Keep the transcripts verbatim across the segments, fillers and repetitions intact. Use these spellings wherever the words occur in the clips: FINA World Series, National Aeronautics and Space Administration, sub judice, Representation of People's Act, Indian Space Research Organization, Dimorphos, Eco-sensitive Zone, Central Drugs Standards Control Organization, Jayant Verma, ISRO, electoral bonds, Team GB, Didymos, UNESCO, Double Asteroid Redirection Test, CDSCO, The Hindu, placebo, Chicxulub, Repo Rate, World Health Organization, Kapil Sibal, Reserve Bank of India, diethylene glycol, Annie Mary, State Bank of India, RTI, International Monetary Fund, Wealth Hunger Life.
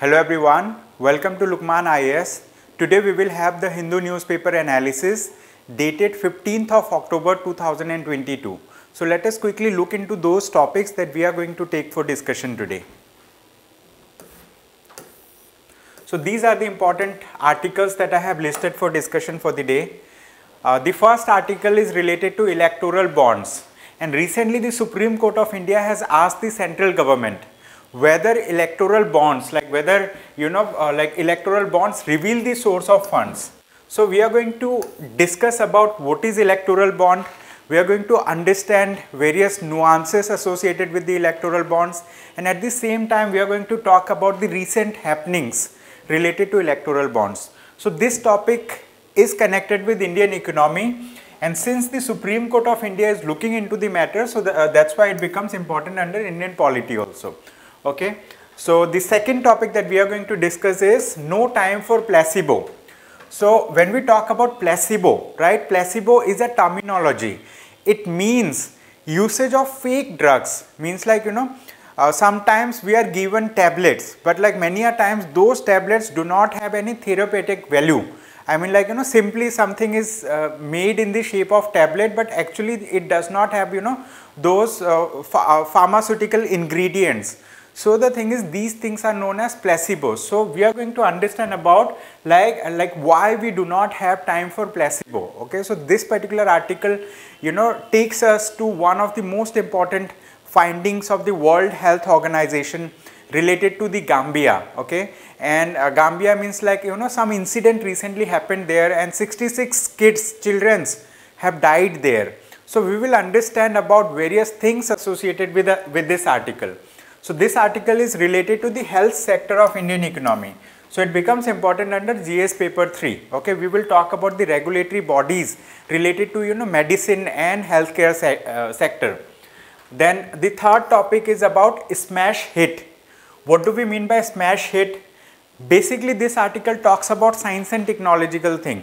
Hello everyone, welcome to Lukmaan I A S. Today we will have the Hindu newspaper analysis dated fifteenth of October two thousand twenty-two. So let us quickly look into those topics that we are going to take for discussion today. So these are the important articles that I have listed for discussion for the day. Uh, the first article is related to electoral bonds, and recently the Supreme Court of India has asked the central government whether electoral bonds, like whether you know uh, like electoral bonds reveal the source of funds. So we are going to discuss about what is electoral bond. We are going to understand various nuances associated with the electoral bonds, and at the same time we are going to talk about the recent happenings related to electoral bonds. So this topic is connected with Indian economy, and since the Supreme Court of India is looking into the matter, so the, uh, that's why it becomes important under Indian polity also. Okay, so the second topic that we are going to discuss is no time for placebo. So when we talk about placebo, right, placebo is a terminology. It means usage of fake drugs, means like you know uh, sometimes we are given tablets, but like many a times those tablets do not have any therapeutic value. I mean like you know simply something is uh, made in the shape of tablet, but actually it does not have you know those uh, ph uh, pharmaceutical ingredients. So the thing is, these things are known as placebos. So we are going to understand about like like why we do not have time for placebo. Okay, so this particular article you know takes us to one of the most important findings of the World Health Organization related to the Gambia. Okay, and uh, Gambia means like you know some incident recently happened there, and sixty-six kids, childrens have died there. So we will understand about various things associated with the, with this article. So this article is related to the health sector of Indian economy. So it becomes important under G S paper three. Okay, we will talk about the regulatory bodies related to you know medicine and healthcare se uh, sector. Then the third topic is about smash hit. What do we mean by smash hit? Basically this article talks about science and technological thing.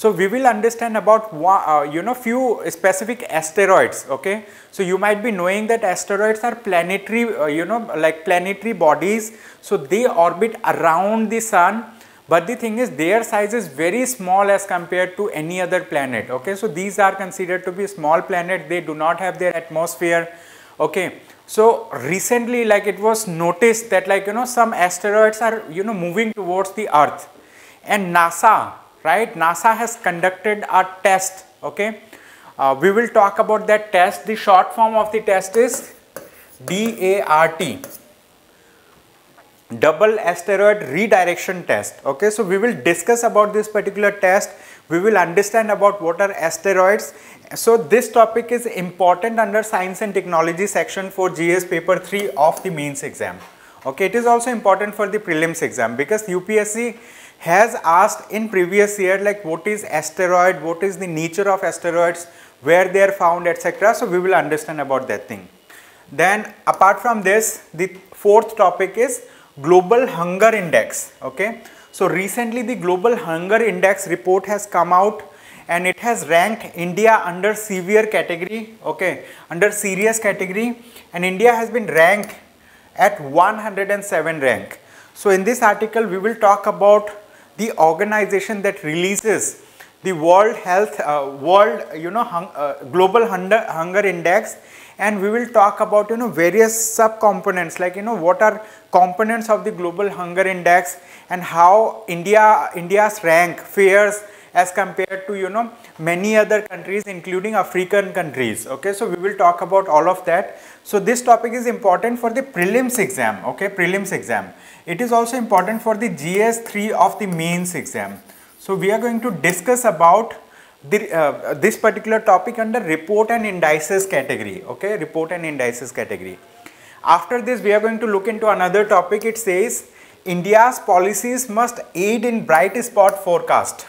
So we will understand about uh, you know few specific asteroids. Okay, so you might be knowing that asteroids are planetary uh, you know like planetary bodies. So they orbit around the sun, but the thing is their size is very small as compared to any other planet. Okay, so these are considered to be small planet. They do not have their atmosphere. Okay, so recently like it was noticed that like you know some asteroids are you know moving towards the Earth, and NASA Right, NASA has conducted a test. Okay, uh, we will talk about that test. The short form of the test is D A R T, Double Asteroid Redirection Test. Okay, so we will discuss about this particular test. We will understand about what are asteroids. So this topic is important under Science and Technology section for G S paper three of the mains exam. Okay, it is also important for the prelims exam, because U P S C has asked in previous year like what is asteroid, what is the nature of asteroids, where they are found, et cetera. So we will understand about that thing. Then apart from this, the fourth topic is Global Hunger Index. Okay, so recently the Global Hunger Index report has come out, and it has ranked India under severe category, okay, under serious category, and India has been ranked at one hundred seven rank. So in this article we will talk about the organization that releases the World Health, uh, World, you know, hung, uh, Global Hunger, Hunger Index, and we will talk about, you know, various subcomponents, like, you know, what are components of the Global Hunger Index, and how India, India's rank fares as compared to, you know, many other countries, including African countries. Okay, so we will talk about all of that. So this topic is important for the prelims exam. Okay, prelims exam. It is also important for the G S three of the mains exam. So we are going to discuss about the, uh, this particular topic under report and indices category. Okay, report and indices category. After this we are going to look into another topic. It says India's policies must aid in bright spot forecast.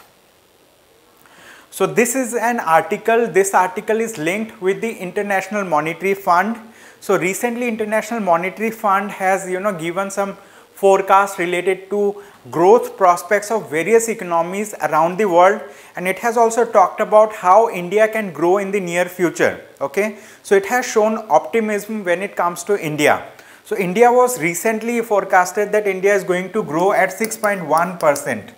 So this is an article. This article is linked with the International Monetary Fund. So recently International Monetary Fund has you know given some forecast related to growth prospects of various economies around the world, and it has also talked about how India can grow in the near future. Okay, so it has shown optimism when it comes to India. So India was recently forecasted that India is going to grow at six point one percent.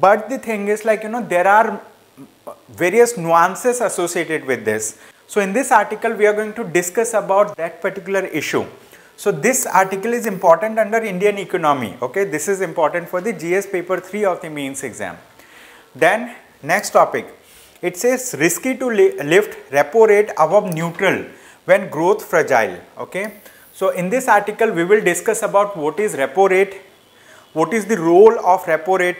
But the thing is, like, you know, there are various nuances associated with this. So in this article, we are going to discuss about that particular issue. So this article is important under Indian economy. Okay, this is important for the G S paper three of the mains exam. Then next topic, it says risky to li lift repo rate above neutral when growth fragile. Okay, so in this article, we will discuss about what is repo rate, what is the role of repo rate,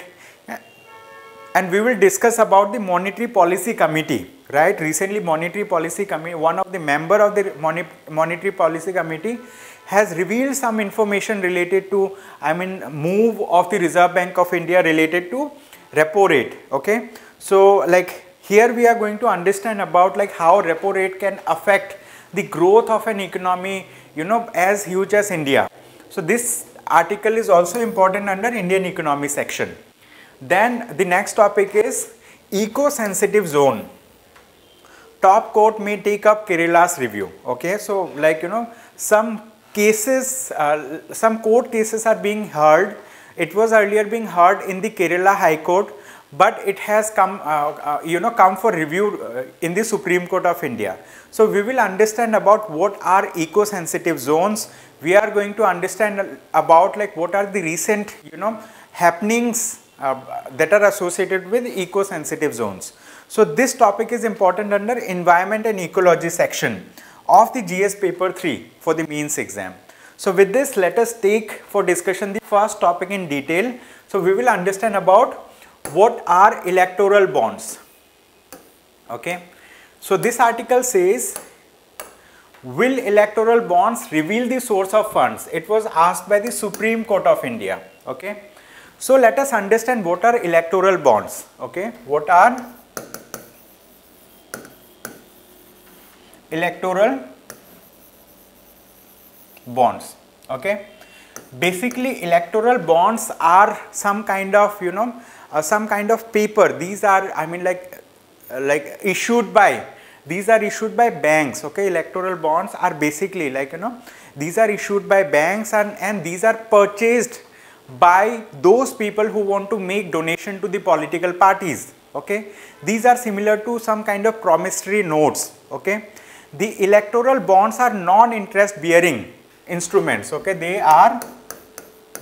and we will discuss about the Monetary Policy Committee, right? Recently, Monetary Policy Committee, one of the member of the Mon Monetary Policy Committee has revealed some information related to, I mean, move of the Reserve Bank of India related to repo rate, okay? So, like, here we are going to understand about, like, how repo rate can affect the growth of an economy, you know, as huge as India. So, this article is also important under Indian economy section. Then the next topic is eco-sensitive zone. Top court may take up Kerala's review. Okay, so like, you know, some cases, uh, some court cases are being heard. It was earlier being heard in the Kerala High Court, but it has come, uh, uh, you know, come for review uh, in the Supreme Court of India. So we will understand about what are eco-sensitive zones. We are going to understand about, like, what are the recent, you know, happenings Uh, that are associated with eco-sensitive zones. So this topic is important under environment and ecology section of the G S paper three for the mains exam. So with this, let us take for discussion the first topic in detail. So we will understand about what are electoral bonds. Okay, so this article says, will electoral bonds reveal the source of funds? It was asked by the Supreme Court of India. Okay, so let us understand what are electoral bonds. Okay, what are electoral bonds? Okay, basically electoral bonds are some kind of, you know, uh, some kind of paper. These are, I mean, like, uh, like issued by, these are issued by banks. Okay, electoral bonds are basically, like, you know, these are issued by banks, and, and these are purchased by those people who want to make donation to the political parties. Okay, these are similar to some kind of promissory notes. Okay, the electoral bonds are non-interest bearing instruments. Okay, they are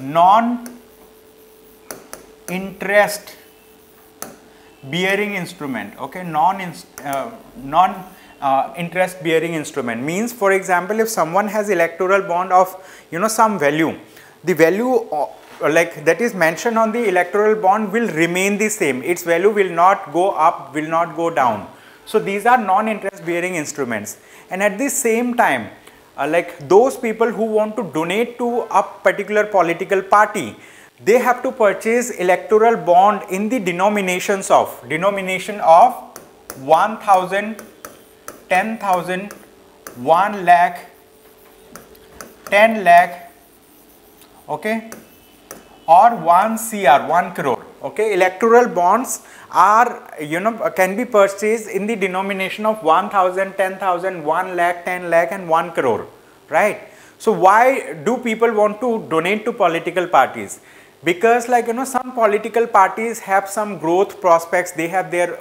non-interest bearing instrument. Okay, non uh, non uh, interest bearing instrument means, for example, if someone has electoral bond of, you know, some value, the value of, like, that is mentioned on the electoral bond will remain the same. Its value will not go up, will not go down. So these are non-interest bearing instruments. And at the same time, uh, like those people who want to donate to a particular political party, they have to purchase electoral bond in the denominations of, denomination of one thousand, ten thousand, one lakh, ten lakh, okay, or one C R, one crore. Okay, electoral bonds are, you know, can be purchased in the denomination of one thousand, ten thousand, one lakh, ten lakh and one crore, right? So why do people want to donate to political parties? Because, like, you know, some political parties have some growth prospects, they have their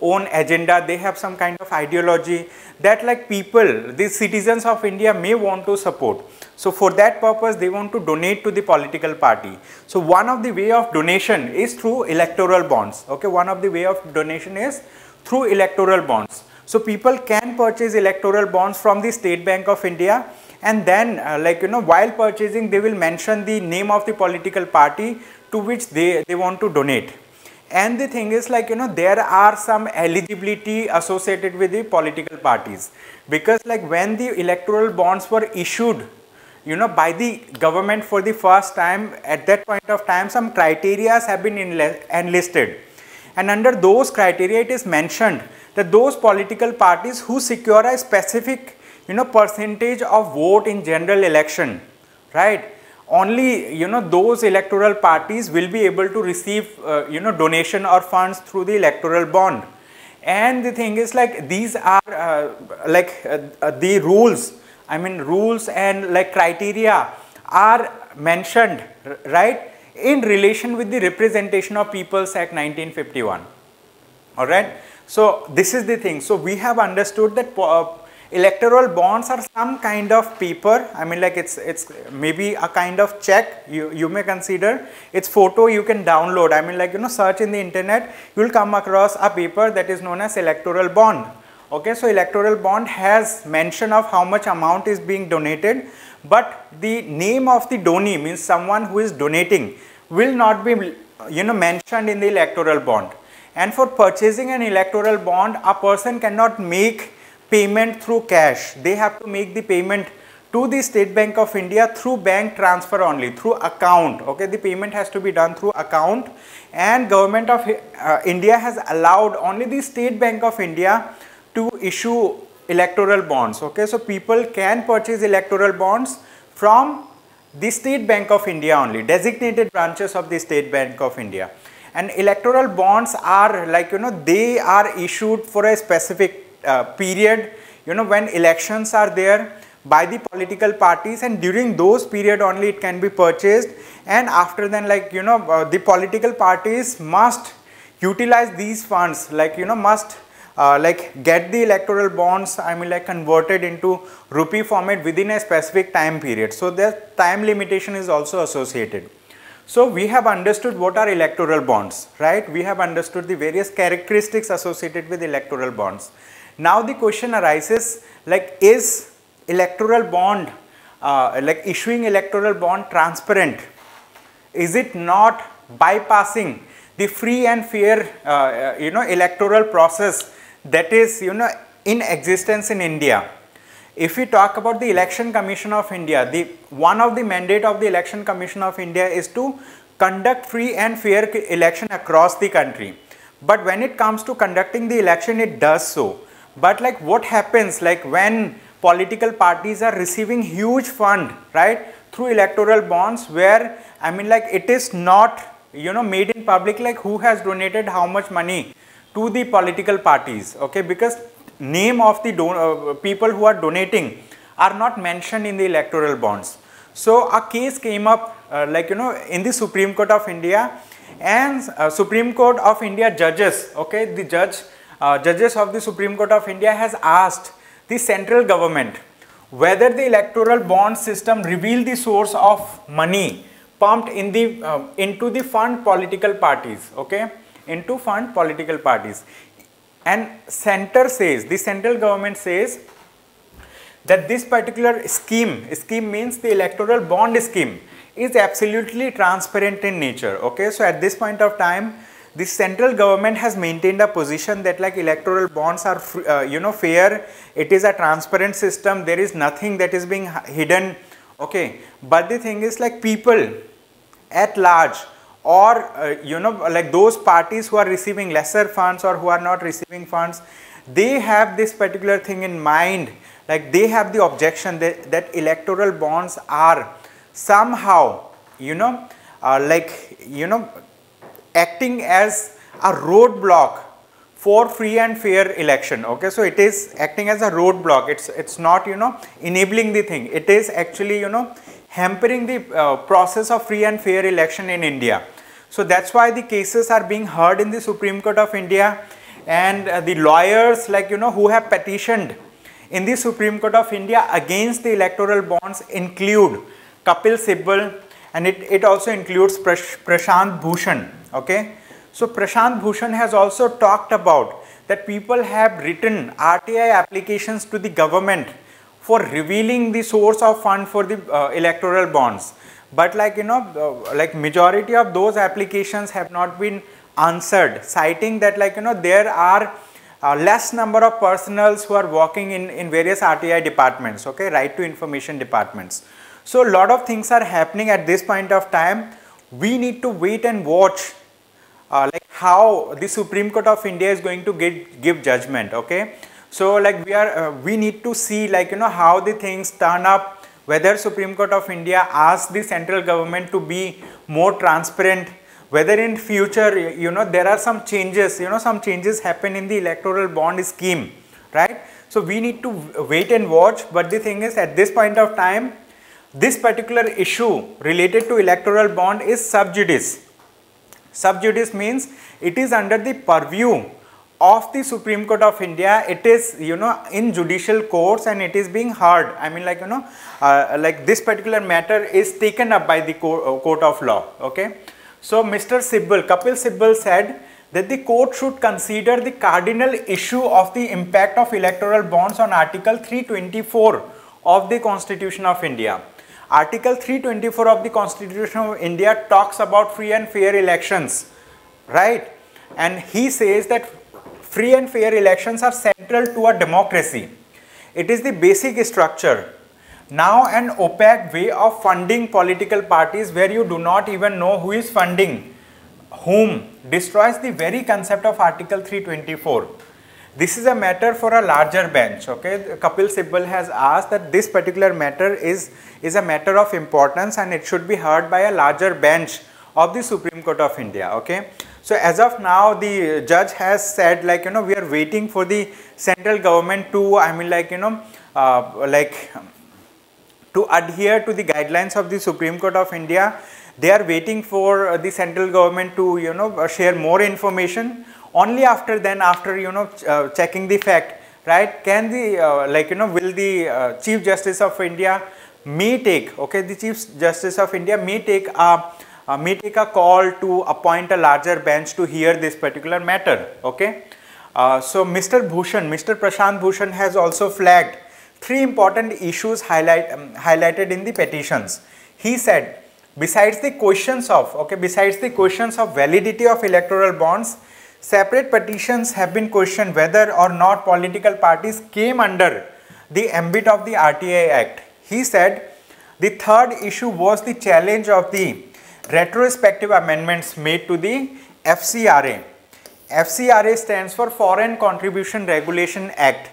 own agenda, they have some kind of ideology that, like, people, the citizens of India may want to support. So for that purpose, they want to donate to the political party. So one of the way of donation is through electoral bonds. Okay, one of the way of donation is through electoral bonds. So people can purchase electoral bonds from the State Bank of India, and then uh, like, you know, while purchasing, they will mention the name of the political party to which they, they want to donate. And the thing is, like, you know, there are some eligibility associated with the political parties, because, like, when the electoral bonds were issued, you know, by the government for the first time, at that point of time, some criteria have been enlisted. And under those criteria, it is mentioned that those political parties who secure a specific, you know, percentage of vote in general election, right? Only, you know, those electoral parties will be able to receive, uh, you know, donation or funds through the electoral bond. And the thing is, like, these are, uh, like, uh, the rules I mean rules and like criteria are mentioned, right, in relation with the Representation of People's Act nineteen fifty-one. All right. So this is the thing. So we have understood that uh, electoral bonds are some kind of paper. I mean, like it's it's maybe a kind of check. You you may consider it's photo you can download. I mean, like you know, search in the internet, you will come across a paper that is known as electoral bond. Okay, so electoral bond has mention of how much amount is being donated, but the name of the donee, means someone who is donating, will not be you know mentioned in the electoral bond. And for purchasing an electoral bond, a person cannot make payment through cash. They have to make the payment to the State Bank of India through bank transfer only, through account. Okay, the payment has to be done through account, and Government of uh, India has allowed only the State Bank of India to issue electoral bonds. Okay, so people can purchase electoral bonds from the State Bank of India only, designated branches of the State Bank of India. And electoral bonds are like, you know, they are issued for a specific Uh, period, you know, when elections are there by the political parties, and during those period only it can be purchased, and after then, like you know uh, the political parties must utilize these funds, like you know must uh, like get the electoral bonds, I mean like converted into rupee format within a specific time period. So the time limitation is also associated. So we have understood what are electoral bonds, right? We have understood the various characteristics associated with electoral bonds. Now the question arises, like, is electoral bond, uh, like issuing electoral bond transparent? Is it not bypassing the free and fair, uh, you know, electoral process that is, you know, in existence in India? If we talk about the Election Commission of India, the one of the mandate of the Election Commission of India is to conduct free and fair election across the country. But when it comes to conducting the election, it does so. But like what happens like when political parties are receiving huge fund, right, through electoral bonds, where I mean like it is not, you know, made in public, like who has donated how much money to the political parties. Okay, because name of the don uh, people who are donating are not mentioned in the electoral bonds. So a case came up uh, like, you know, in the Supreme Court of India, and uh, Supreme Court of India judges, okay, the judge Uh, judges of the Supreme Court of India has asked the central government whether the electoral bond system reveal the source of money pumped in the uh, into the fund political parties, okay, into fund political parties. And center says, the central government says that this particular scheme, scheme means the electoral bond scheme, is absolutely transparent in nature. Okay, so at this point of time, the central government has maintained a position that like electoral bonds are uh, you know fair, it is a transparent system, there is nothing that is being hidden. Okay, but the thing is, like, people at large, or uh, you know like those parties who are receiving lesser funds or who are not receiving funds, they have this particular thing in mind, like they have the objection that, that electoral bonds are somehow you know uh, like you know acting as a roadblock for free and fair election. Okay, so it is acting as a roadblock. It's it's not you know enabling the thing. It is actually you know hampering the uh, process of free and fair election in India. So that's why the cases are being heard in the Supreme Court of India, and uh, the lawyers like you know who have petitioned in the Supreme Court of India against the electoral bonds include Kapil Sibal, and it it also includes Prash, Prashant Bhushan. Okay, so Prashant Bhushan has also talked about that people have written R T I applications to the government for revealing the source of fund for the uh, electoral bonds, but like you know uh, like majority of those applications have not been answered, citing that like you know there are uh, less number of personnels who are working in in various R T I departments, okay, right to information departments. So a lot of things are happening at this point of time. We need to wait and watch Uh, like how the Supreme Court of India is going to get, give judgment. Okay, so like we are uh, we need to see like you know how the things turn up, whether Supreme Court of India asks the central government to be more transparent, whether in future you know there are some changes, you know some changes happen in the electoral bond scheme, right? So we need to wait and watch. But the thing is, at this point of time, this particular issue related to electoral bond is sub judice. Sub judice means it is under the purview of the Supreme Court of India. It is, you know, in judicial courts and it is being heard. I mean, like, you know, uh, like this particular matter is taken up by the court, uh, court of law. Okay. So Mister Sibal, Kapil Sibal said that the court should consider the cardinal issue of the impact of electoral bonds on Article three twenty-four of the Constitution of India. Article three twenty-four of the Constitution of India talks about free and fair elections, right? And he says that free and fair elections are central to a democracy. It is the basic structure. Now an opaque way of funding political parties where you do not even know who is funding whom destroys the very concept of Article three twenty-four. This is a matter for a larger bench, okay. Kapil Sibal has asked that this particular matter is, is a matter of importance and it should be heard by a larger bench of the Supreme Court of India, okay. So as of now, the judge has said, like, you know, we are waiting for the central government to, I mean, like, you know, uh, like to adhere to the guidelines of the Supreme Court of India. They are waiting for the central government to, you know, share more information. Only after then, after, you know, ch uh, checking the fact, right, can the, uh, like, you know, will the uh, Chief Justice of India may take, okay, the Chief Justice of India may take a, uh, may take a call to appoint a larger bench to hear this particular matter, okay. Uh, so, Mister Bhushan, Mister Prashant Bhushan has also flagged three important issues highlight, um, highlighted in the petitions. He said, besides the questions of, okay, besides the questions of validity of electoral bonds, separate petitions have been questioned whether or not political parties came under the ambit of the R T I Act. He said the third issue was the challenge of the retrospective amendments made to the F C R A. F C R A stands for Foreign Contribution Regulation Act.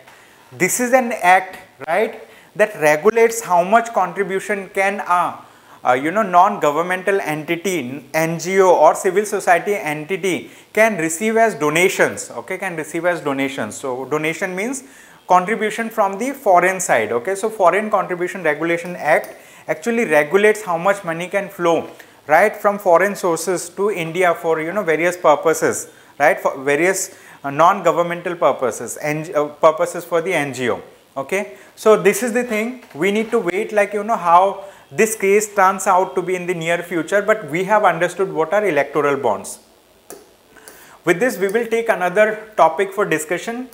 This is an act, right, that regulates how much contribution can a, uh, you know, non-governmental entity, N G O or civil society entity can receive as donations, okay, can receive as donations. So, donation means contribution from the foreign side, okay. So, Foreign Contribution Regulation Act actually regulates how much money can flow, right, from foreign sources to India for, you know, various purposes, right, for various uh, non-governmental purposes, and uh, purposes for the N G O, okay. So, this is the thing. We need to wait, like, you know, how this case turns out to be in the near future, but we have understood what are electoral bonds. With this, we will take another topic for discussion.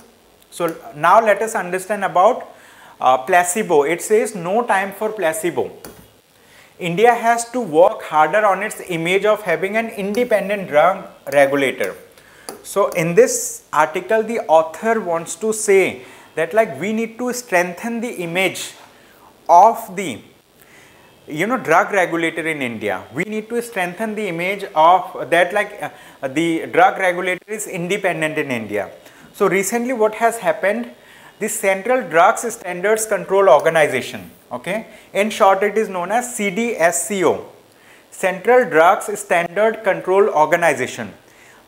So now let us understand about uh, placebo. It says no time for placebo. India has to work harder on its image of having an independent drug regulator. So in this article, the author wants to say that, like, we need to strengthen the image of the, you know, drug regulator in India. We need to strengthen the image of that, like, uh, the drug regulator is independent in India. So recently what has happened, the Central Drugs Standards Control Organization, okay, in short it is known as C D S C O, Central Drugs Standard Control Organization.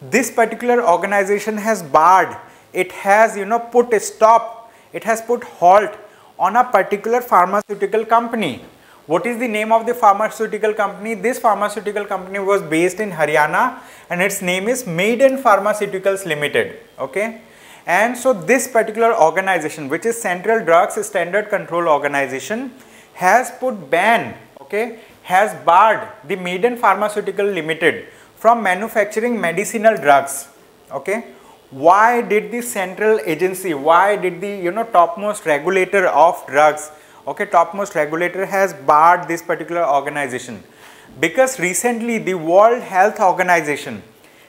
This particular organization has barred, it has, you know, put a stop, it has put halt on a particular pharmaceutical company. What is the name of the pharmaceutical company? This pharmaceutical company was based in Haryana and its name is Maiden Pharmaceuticals Limited, okay. And so this particular organization, which is Central Drugs Standard Control Organization, has put ban, okay, has barred the Maiden Pharmaceutical Limited from manufacturing medicinal drugs, okay. Why did the central agency, why did the, you know, topmost regulator of drugs, okay, topmost regulator has barred this particular organization? Because recently the World Health Organization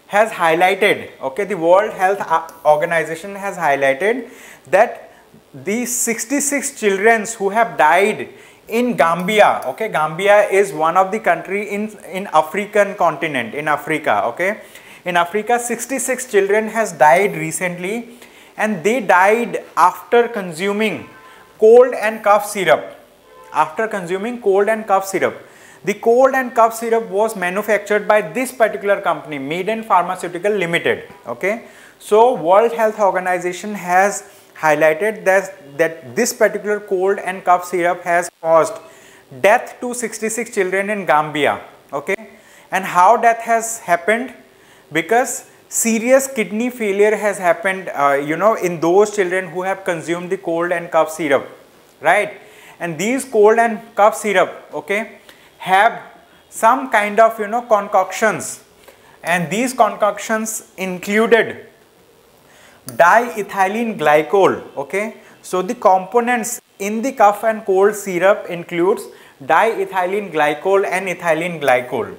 has highlighted, okay, the World Health Organization has highlighted that the sixty-six children who have died in Gambia, okay, Gambia is one of the country in, in African continent, in Africa, okay, in Africa sixty-six children has died recently, and they died after consuming cold and cough syrup, after consuming cold and cough syrup. The cold and cough syrup was manufactured by this particular company, Maiden Pharmaceutical Limited, okay. So World Health Organization has highlighted that, that this particular cold and cough syrup has caused death to sixty-six children in Gambia. Okay, and how death has happened? Because serious kidney failure has happened, uh, you know, in those children who have consumed the cold and cough syrup, right? And these cold and cough syrup, okay, have some kind of, you know, concoctions, and these concoctions included diethylene glycol, okay. So the components in the cough and cold syrup includes diethylene glycol and ethylene glycol,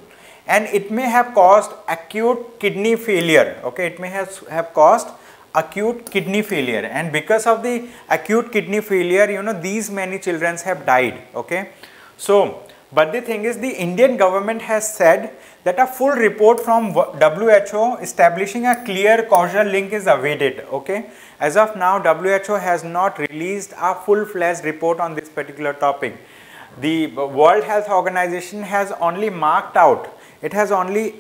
and it may have caused acute kidney failure, okay. It may have, have caused acute kidney failure, and because of the acute kidney failure, you know, these many children have died, okay. So, but the thing is, the Indian government has said that a full report from W H O establishing a clear causal link is awaited, okay. As of now, W H O has not released a full-fledged report on this particular topic. The World Health Organization has only marked out, it has only,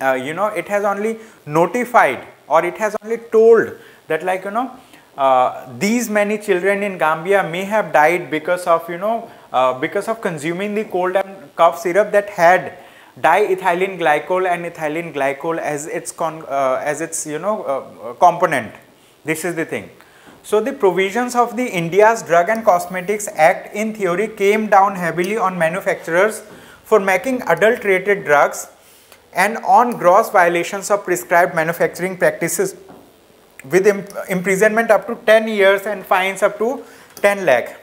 uh, you know, it has only notified, or it has only told that, like, you know, uh, these many children in Gambia may have died because of, you know, uh, because of consuming the cold and cough syrup that had diethylene glycol and ethylene glycol as its, con uh, as its you know, uh, component. This is the thing. So the provisions of the India's Drug and Cosmetics Act in theory came down heavily on manufacturers for making adulterated drugs and on gross violations of prescribed manufacturing practices with imp imprisonment up to ten years and fines up to ten lakh.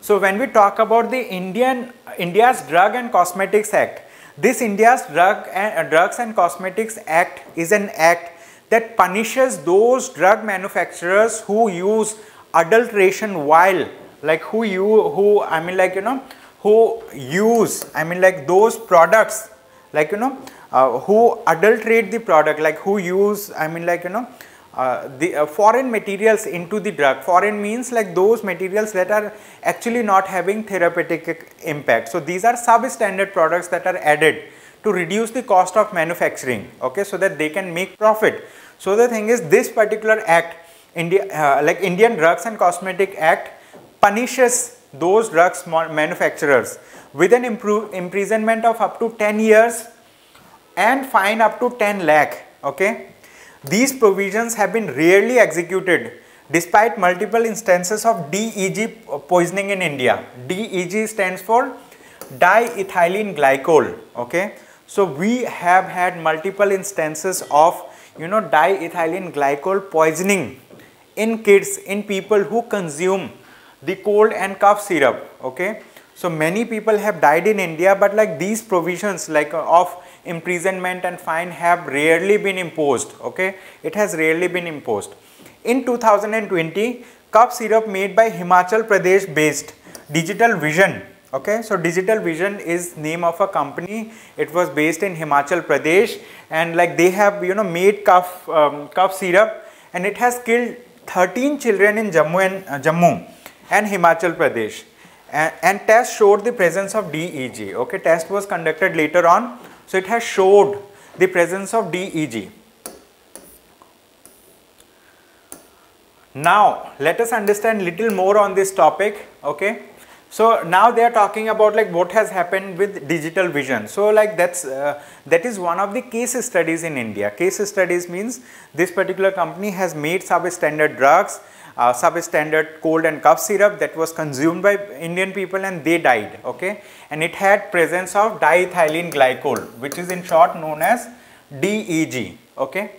So when we talk about the Indian, India's Drug and Cosmetics Act, this India's Drug and, uh, Drugs and Cosmetics Act is an act that punishes those drug manufacturers who use adulteration while, like, who you, who, I mean, like, you know, who use, I mean, like, those products, like, you know, uh, who adulterate the product, like, who use, I mean, like, you know, uh, the uh, foreign materials into the drug. Foreign means, like, those materials that are actually not having therapeutic impact. So these are substandard products that are added to reduce the cost of manufacturing, okay, so that they can make profit. So the thing is, this particular act, India, uh, like Indian Drugs and Cosmetic Act, punishes those drugs manufacturers with an imprisonment of up to ten years and fine up to ten lakh, okay. These provisions have been rarely executed despite multiple instances of D E G poisoning in India. D E G stands for diethylene glycol, okay. So we have had multiple instances of, you know, diethylene glycol poisoning in kids, in people who consume the cold and cough syrup, okay. So many people have died in India, but, like, these provisions, like, of imprisonment and fine have rarely been imposed, okay. It has rarely been imposed. In two thousand twenty, cough syrup made by Himachal Pradesh based Digital Vision, okay, so Digital Vision is name of a company, it was based in Himachal Pradesh, and, like, they have, you know, made cough, um, cough syrup, and it has killed thirteen children in Jammu and, uh, Jammu and Himachal Pradesh, and, and test showed the presence of D E G, okay, test was conducted later on, so it has showed the presence of D E G. Now, let us understand little more on this topic, okay. So now they are talking about, like, what has happened with Digital Vision. So, like, that's uh, that is one of the case studies in India. Case studies means this particular company has made substandard drugs, uh, substandard cold and cough syrup that was consumed by Indian people and they died. Okay, and it had presence of diethylene glycol, which is in short known as D E G. Okay,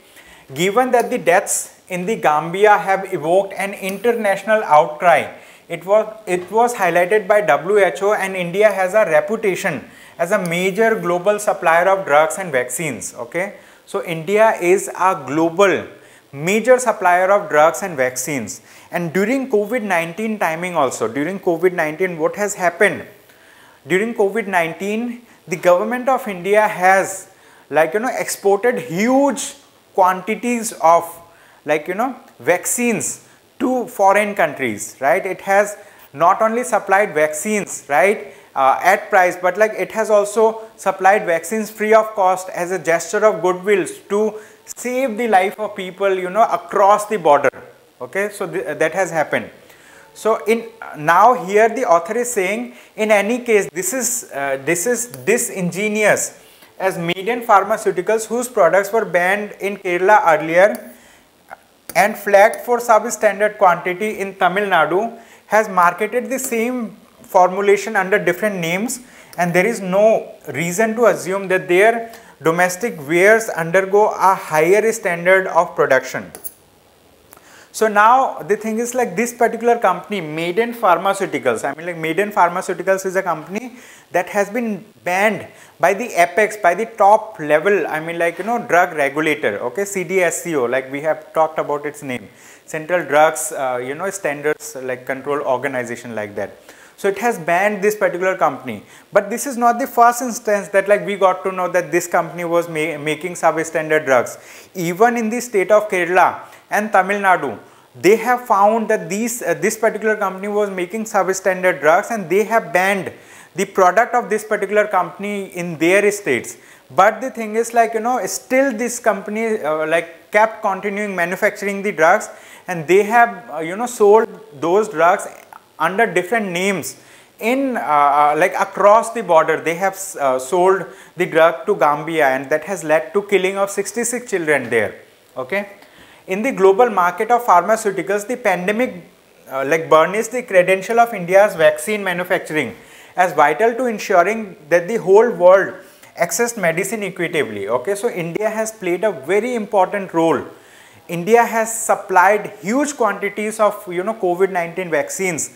given that the deaths in the Gambia have evoked an international outcry. It was, it was highlighted by W H O, and India has a reputation as a major global supplier of drugs and vaccines, okay. So India is a global major supplier of drugs and vaccines, and during COVID nineteen timing also, during COVID nineteen what has happened? During COVID nineteen, the government of India has, like, you know, exported huge quantities of, like, you know, vaccines to foreign countries, right? It has not only supplied vaccines, right, uh, at price, but, like, it has also supplied vaccines free of cost as a gesture of goodwill to save the life of people, you know, across the border, Okay, so th that has happened. So in now here the author is saying, in any case, this is uh, this is disingenuous, as Maiden Pharmaceuticals, whose products were banned in Kerala earlier and flagged for substandard quantity in Tamil Nadu, has marketed the same formulation under different names, and there is no reason to assume that their domestic wares undergo a higher standard of production. So now the thing is, like, this particular company, Maiden Pharmaceuticals, I mean like Maiden Pharmaceuticals is a company that has been banned by the apex, by the top level, I mean like, you know, drug regulator, okay, C D S C O, like we have talked about its name, Central Drugs, uh, you know, Standards like Control Organization, like that. So it has banned this particular company, but this is not the first instance that, like, we got to know that this company was ma making substandard drugs. Even in the state of Kerala and Tamil Nadu, they have found that these, uh, this particular company was making substandard drugs, and they have banned the product of this particular company in their states. But the thing is, like, you know, still this company uh, like kept continuing manufacturing the drugs, and they have uh, you know, sold those drugs under different names in uh, like across the border. They have uh, sold the drug to Gambia, and that has led to killing of sixty-six children there. Okay, in the global market of pharmaceuticals, the pandemic uh, like burnished the credential of India's vaccine manufacturing as vital to ensuring that the whole world accessed medicine equitably. Okay, so India has played a very important role. India has supplied huge quantities of, you know, COVID nineteen vaccines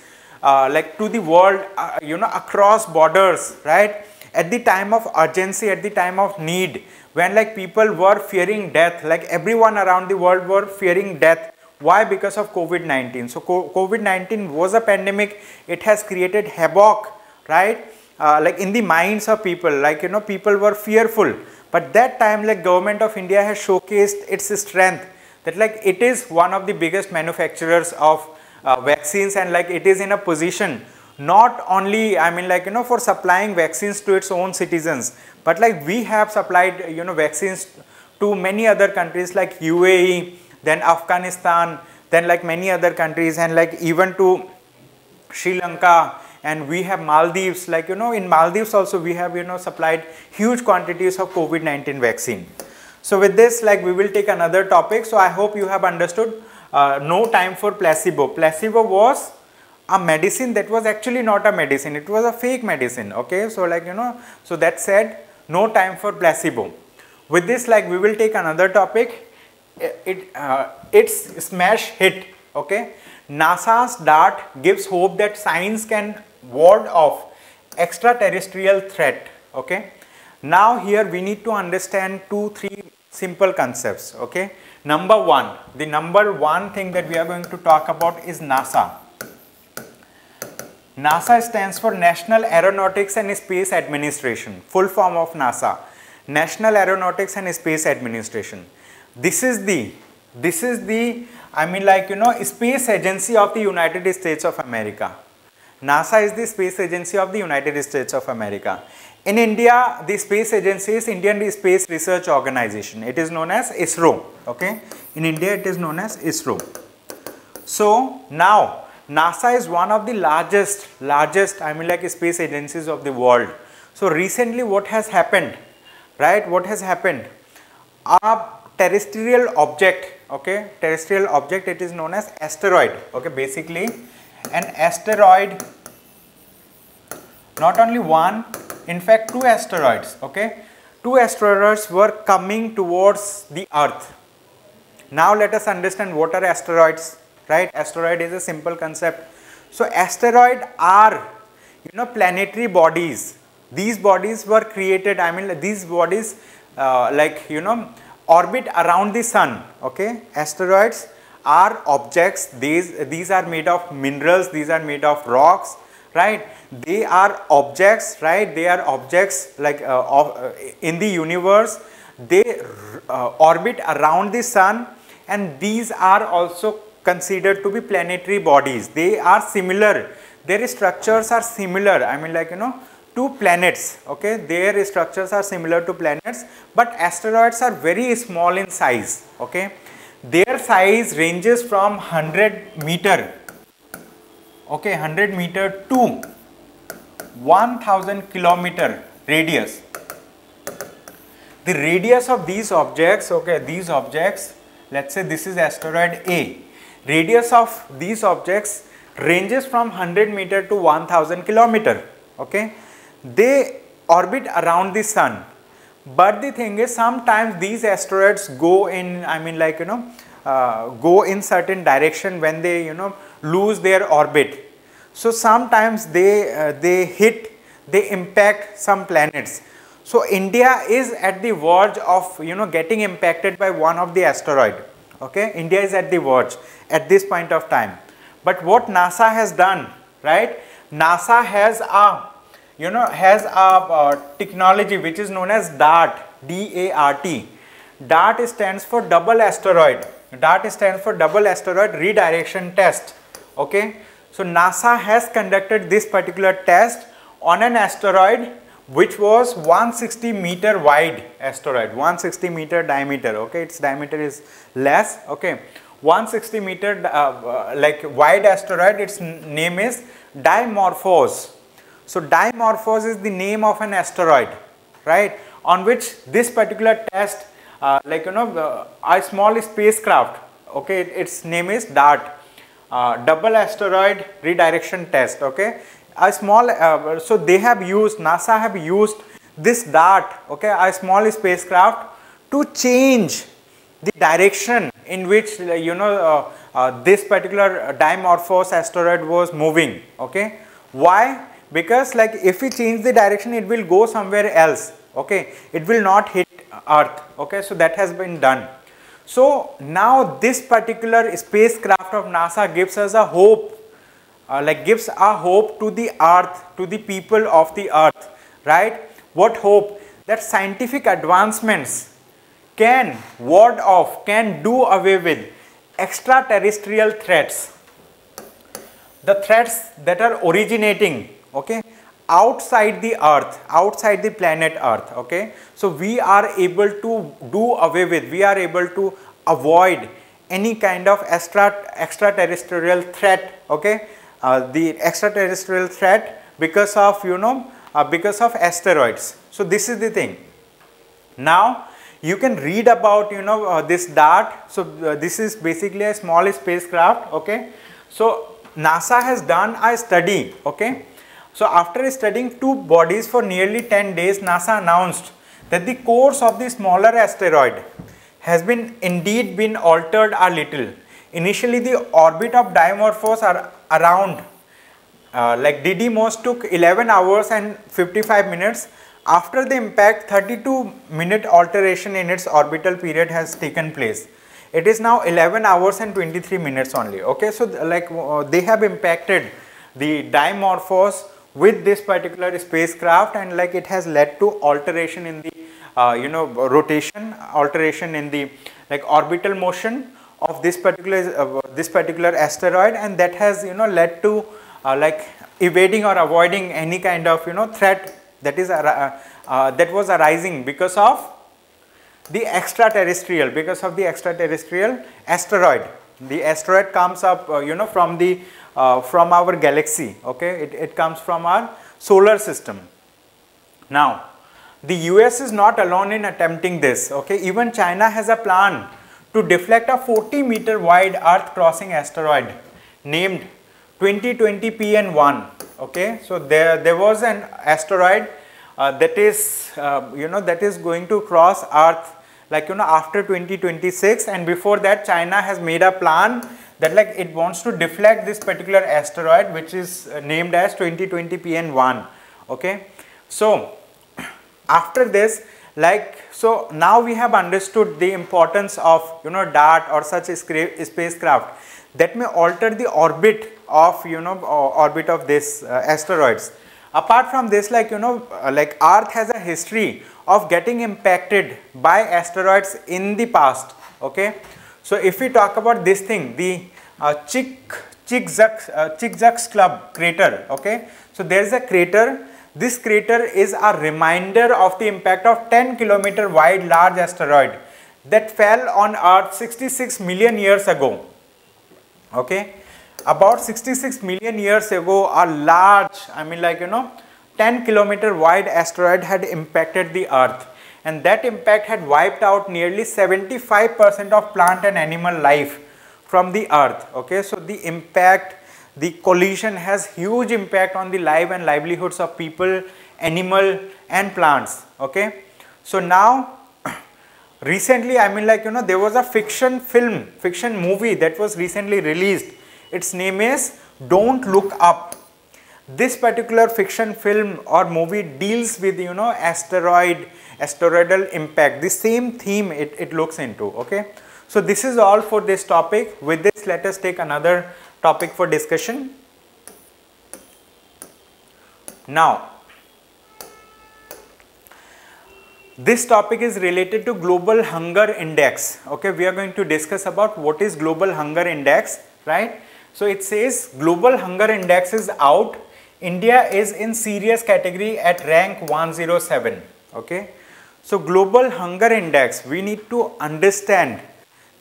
Uh, like to the world, uh, you know, across borders, right, at the time of urgency, at the time of need, when, like, people were fearing death, like everyone around the world were fearing death. Why? Because of COVID nineteen. So COVID nineteen was a pandemic. It has created havoc, right, uh, like in the minds of people, like, you know, people were fearful. But that time, like, government of India has showcased its strength, that, like, it is one of the biggest manufacturers of Uh, vaccines, and, like, it is in a position not only, I mean, like, you know, for supplying vaccines to its own citizens, but, like, we have supplied, you know, vaccines to many other countries like U A E, then Afghanistan, then, like, many other countries, and, like, even to Sri Lanka, and we have Maldives, like, you know, in Maldives also we have, you know, supplied huge quantities of COVID nineteen vaccine. So with this, like, we will take another topic. So I hope you have understood. Uh, no time for placebo. Placebo was a medicine that was actually not a medicine. It was a fake medicine. Okay. So, like, you know, so that said, no time for placebo. With this, like, we will take another topic. It, it uh, it's smash hit. Okay. NASA's DART gives hope that science can ward off extraterrestrial threat. Okay. Now here we need to understand two, three simple concepts. Okay. Number one, the number one thing that we are going to talk about is NASA. NASA stands for National Aeronautics and Space Administration, full form of NASA, National Aeronautics and Space Administration. This is the, this is the, I mean, like, you know, Space Agency of the United States of America. NASA is the Space Agency of the United States of America. In India, the space agency is Indian Space Research Organization. It is known as ISRO. Okay, in India it is known as ISRO. So now NASA is one of the largest, largest, I mean, like, space agencies of the world. So recently, what has happened, right? What has happened? A terrestrial object, okay, terrestrial object. It is known as asteroid. Okay, basically, an asteroid. Not only one. In fact, two asteroids, okay, two asteroids were coming towards the Earth. Now let us understand what are asteroids, right? Asteroid is a simple concept. So asteroid are, you know, planetary bodies. These bodies were created, I mean, these bodies uh, like, you know, orbit around the sun, okay. Asteroids are objects, these, these are made of minerals, these are made of rocks, right? They are objects, right? They are objects like uh, of, uh, in the universe. They uh, orbit around the sun, and these are also considered to be planetary bodies. They are similar. Their structures are similar. I mean, like, you know, to planets. Okay, their structures are similar to planets, but asteroids are very small in size. Okay, Their size ranges from one hundred meter, okay, one hundred meter to one thousand kilometer radius. The radius of these objects, okay, these objects, let's say this is asteroid A. Radius of these objects ranges from one hundred meter to one thousand kilometer, okay. They orbit around the sun. But the thing is, sometimes these asteroids go in, I mean like, you know, uh, go in certain direction when they, you know, lose their orbit. So sometimes they, uh, they hit, they impact some planets. So India is at the verge of, you know, getting impacted by one of the asteroid. Okay, India is at the verge at this point of time. But what NASA has done, right? NASA has a you know has a uh, technology which is known as DART, D A R T. DART stands for double asteroid. DART stands for double asteroid redirection test. Okay, so NASA has conducted this particular test on an asteroid which was one hundred sixty meter wide asteroid, one hundred sixty meter diameter. Okay, its diameter is less. Okay, one hundred sixty meter uh, like wide asteroid. Its name is Dimorphos. So Dimorphos is the name of an asteroid, right, on which this particular test, uh, like you know, uh, a small spacecraft, okay, it, its name is DART, uh, double asteroid redirection test, okay, a small, uh, so they have used, NASA have used this DART, okay, a small spacecraft to change the direction in which, you know, uh, uh, this particular Dimorphos asteroid was moving, okay. Why? Because like if we change the direction, it will go somewhere else, okay, it will not hit Earth, okay, so that has been done. So now this particular spacecraft of NASA gives us a hope, uh, like gives a hope to the Earth, to the people of the Earth, right? What hope? That scientific advancements can ward off, can do away with extraterrestrial threats, the threats that are originating, okay, outside the Earth, outside the planet Earth, okay. So we are able to do away with, we are able to avoid any kind of extra extraterrestrial threat, okay, uh, the extraterrestrial threat because of, you know, uh, because of asteroids. So this is the thing. Now you can read about, you know, uh, this DART. So uh, this is basically a small spacecraft, okay. So NASA has done a study, okay. So after studying two bodies for nearly ten days, NASA announced that the course of the smaller asteroid has been indeed been altered a little. Initially, the orbit of Dimorphos are around uh, like Didymos took eleven hours and fifty-five minutes. After the impact, thirty-two minute alteration in its orbital period has taken place. It is now eleven hours and twenty-three minutes only. Okay, so th like uh, they have impacted the Dimorphos with this particular spacecraft, and like it has led to alteration in the uh, you know rotation, alteration in the like orbital motion of this particular uh, this particular asteroid, and that has, you know, led to uh, like evading or avoiding any kind of, you know, threat that is uh, uh, that was arising because of the extraterrestrial because of the extraterrestrial asteroid. The asteroid comes up uh, you know from the Uh, from our galaxy, okay, it, it comes from our solar system. Now, the U S is not alone in attempting this, okay, even China has a plan to deflect a forty meter wide Earth crossing asteroid named twenty twenty P N one, okay. So there, there was an asteroid uh, that is, uh, you know, that is going to cross Earth, like, you know, after twenty twenty-six, and before that China has made a plan that like it wants to deflect this particular asteroid which is named as twenty twenty P N one, okay. So after this, like, so now we have understood the importance of, you know, DART or such a spacecraft that may alter the orbit of, you know, orbit of this uh, asteroids. Apart from this, like, you know, like Earth has a history of getting impacted by asteroids in the past, okay. So if we talk about this thing, the uh, Chicxulub crater, okay, so there is a crater. This crater is a reminder of the impact of ten kilometer wide large asteroid that fell on Earth sixty-six million years ago. Okay, about sixty-six million years ago, a large, I mean like you know, ten kilometer wide asteroid had impacted the Earth, and that impact had wiped out nearly seventy-five percent of plant and animal life from the Earth. Okay, so the impact, the collision has huge impact on the life and livelihoods of people, animal and plants. Okay, so now recently, I mean like you know, there was a fiction film, fiction movie that was recently released. Its name is Don't Look Up. This particular fiction film or movie deals with, you know, asteroid, asteroidal impact. The same theme it, it looks into, okay. So this is all for this topic. With this, let us take another topic for discussion. Now, this topic is related to Global Hunger Index. Okay, we are going to discuss about what is Global Hunger Index, right? So it says Global Hunger Index is out. India is in serious category at rank one oh seven. Okay, so Global Hunger Index, we need to understand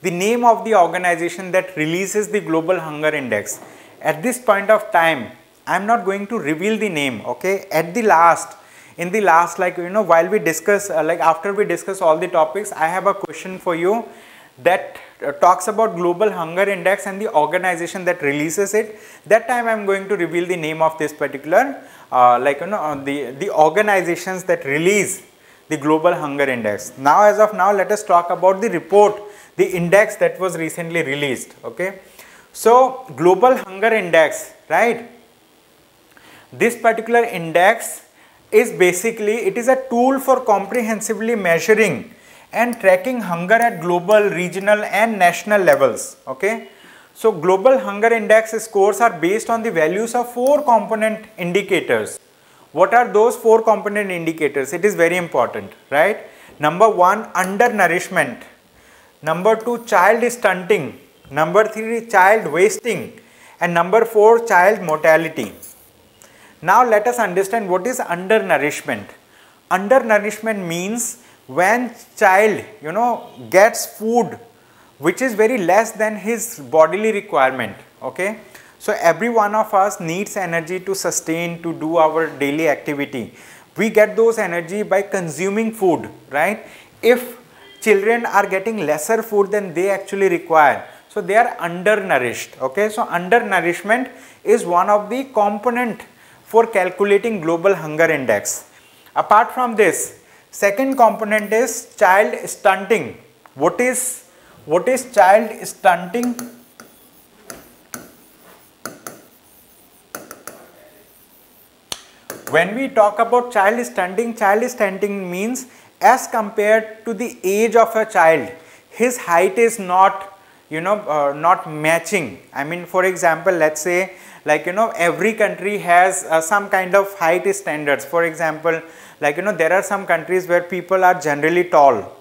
the name of the organization that releases the Global Hunger Index. At this point of time, I am not going to reveal the name. Okay, at the last. In the last, like you know, while we discuss, uh, like after we discuss all the topics, I have a question for you that uh, talks about Global Hunger Index and the organization that releases it. That time I am going to reveal the name of this particular, uh, like you know, the, the organizations that release the Global Hunger Index. Now, as of now, let us talk about the report, the index that was recently released, okay. So, Global Hunger Index, right, this particular index is basically, it is a tool for comprehensively measuring and tracking hunger at global, regional and national levels, okay. So, Global Hunger Index scores are based on the values of four component indicators. What are those four component indicators? It is very important, right? Number one, undernourishment. Number two, child stunting. Number three, child wasting. And number four, child mortality. Now let us understand what is undernourishment. Undernourishment means when child, you know, gets food which is very less than his bodily requirement, okay. So every one of us needs energy to sustain, to do our daily activity. We get those energy by consuming food, right. If children are getting lesser food than they actually require, so they are undernourished, okay. So undernourishment is one of the component for calculating Global Hunger Index. Apart from this, second component is child stunting. What is, what is child stunting? When we talk about child stunting, child stunting means as compared to the age of a child, his height is not, you know, uh, not matching. I mean, for example, let's say, like you know, every country has uh, some kind of height standards. For example, like you know, there are some countries where people are generally tall.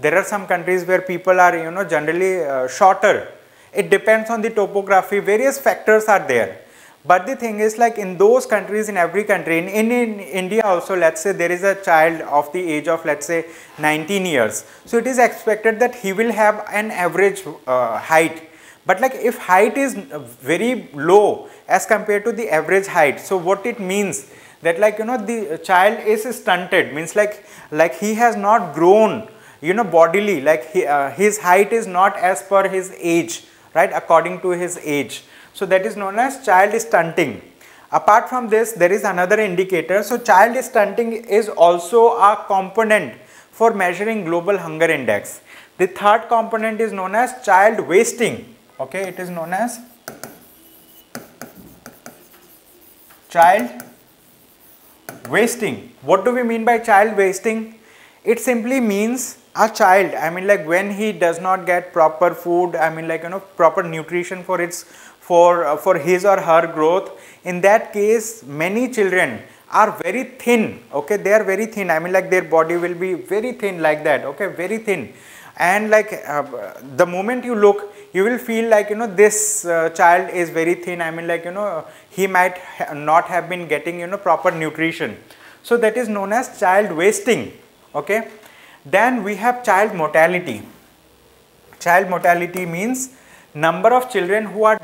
There are some countries where people are, you know, generally uh, shorter. It depends on the topography, various factors are there. But the thing is, like in those countries, in every country, in, in, in India also, let's say there is a child of the age of, let's say, nineteen years. So it is expected that he will have an average uh, height. But like if height is very low as compared to the average height, so what it means that, like you know, the child is stunted, means like like he has not grown, you know, bodily, like he, uh, his height is not as per his age, right, according to his age. So that is known as child stunting. Apart from this, there is another indicator. So child stunting is also a component for measuring Global Hunger Index. The third component is known as child wasting. Okay, it is known as child wasting. What do we mean by child wasting? It simply means a child, I mean like when he does not get proper food, I mean like you know, proper nutrition for its for uh, for his or her growth. In that case, many children are very thin, okay, they are very thin, I mean like their body will be very thin like that, okay, very thin. And like uh, the moment you look, you will feel like, you know, this uh, child is very thin, I mean like, you know, he might ha not have been getting, you know, proper nutrition. So that is known as child wasting, okay. Then we have child mortality. Child mortality means number of children who are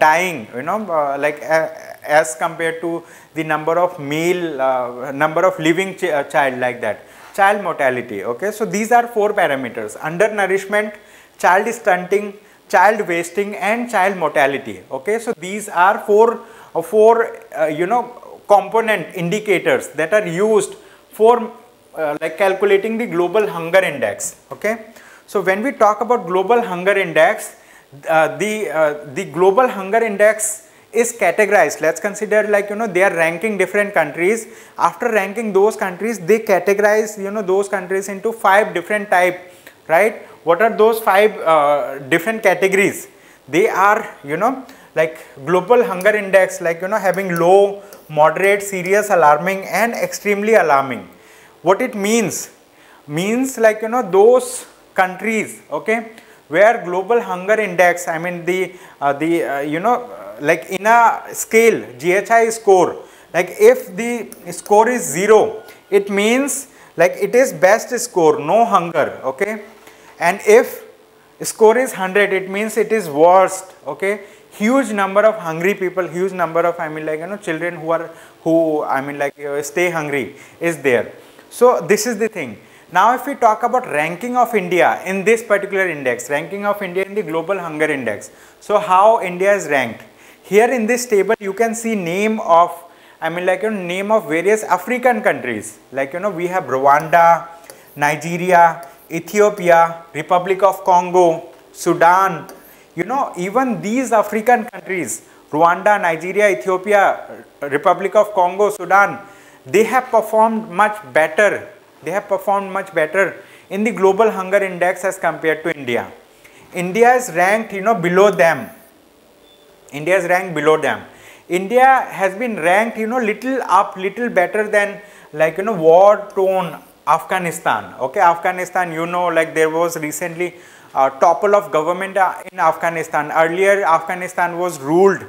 dying, you know, uh, like uh, as compared to the number of male, uh, number of living ch uh, child, like that. Child mortality, okay. So these are four parameters: undernourishment, child stunting, child wasting and child mortality, okay. So these are four, uh, four uh, you know, component indicators that are used for uh, like calculating the global hunger index, okay. So when we talk about global hunger index, Uh, the uh, the global hunger index is categorized. Let's consider, like, you know, they are ranking different countries. After ranking those countries, they categorize, you know, those countries into five different type, right? What are those five uh, different categories? They are, you know, like global hunger index, like, you know, having low, moderate, serious, alarming and extremely alarming. What it means means like, you know, those countries, okay, where global hunger index, I mean the, uh, the uh, you know, like in a scale, G H I score, like if the score is zero, it means like it is best score, no hunger, okay. And if score is one hundred, it means it is worst, okay. Huge number of hungry people, huge number of, I mean like, you know, children who are, who, I mean like uh, stay hungry is there. So this is the thing. Now if we talk about ranking of India in this particular index, ranking of India in the global hunger index. So how India is ranked? Here in this table you can see name of, I mean like, you know, name of various African countries. Like, you know, we have Rwanda, Nigeria, Ethiopia, Republic of Congo, Sudan. You know, even these African countries, Rwanda, Nigeria, Ethiopia, Republic of Congo, Sudan, they have performed much better. They have performed much better in the global hunger index as compared to India. India is ranked, you know, below them. India is ranked below them. India has been ranked, you know, little up, little better than, like, you know, war-torn Afghanistan. Okay, Afghanistan, you know, like there was recently a topple of government in Afghanistan. Earlier, Afghanistan was ruled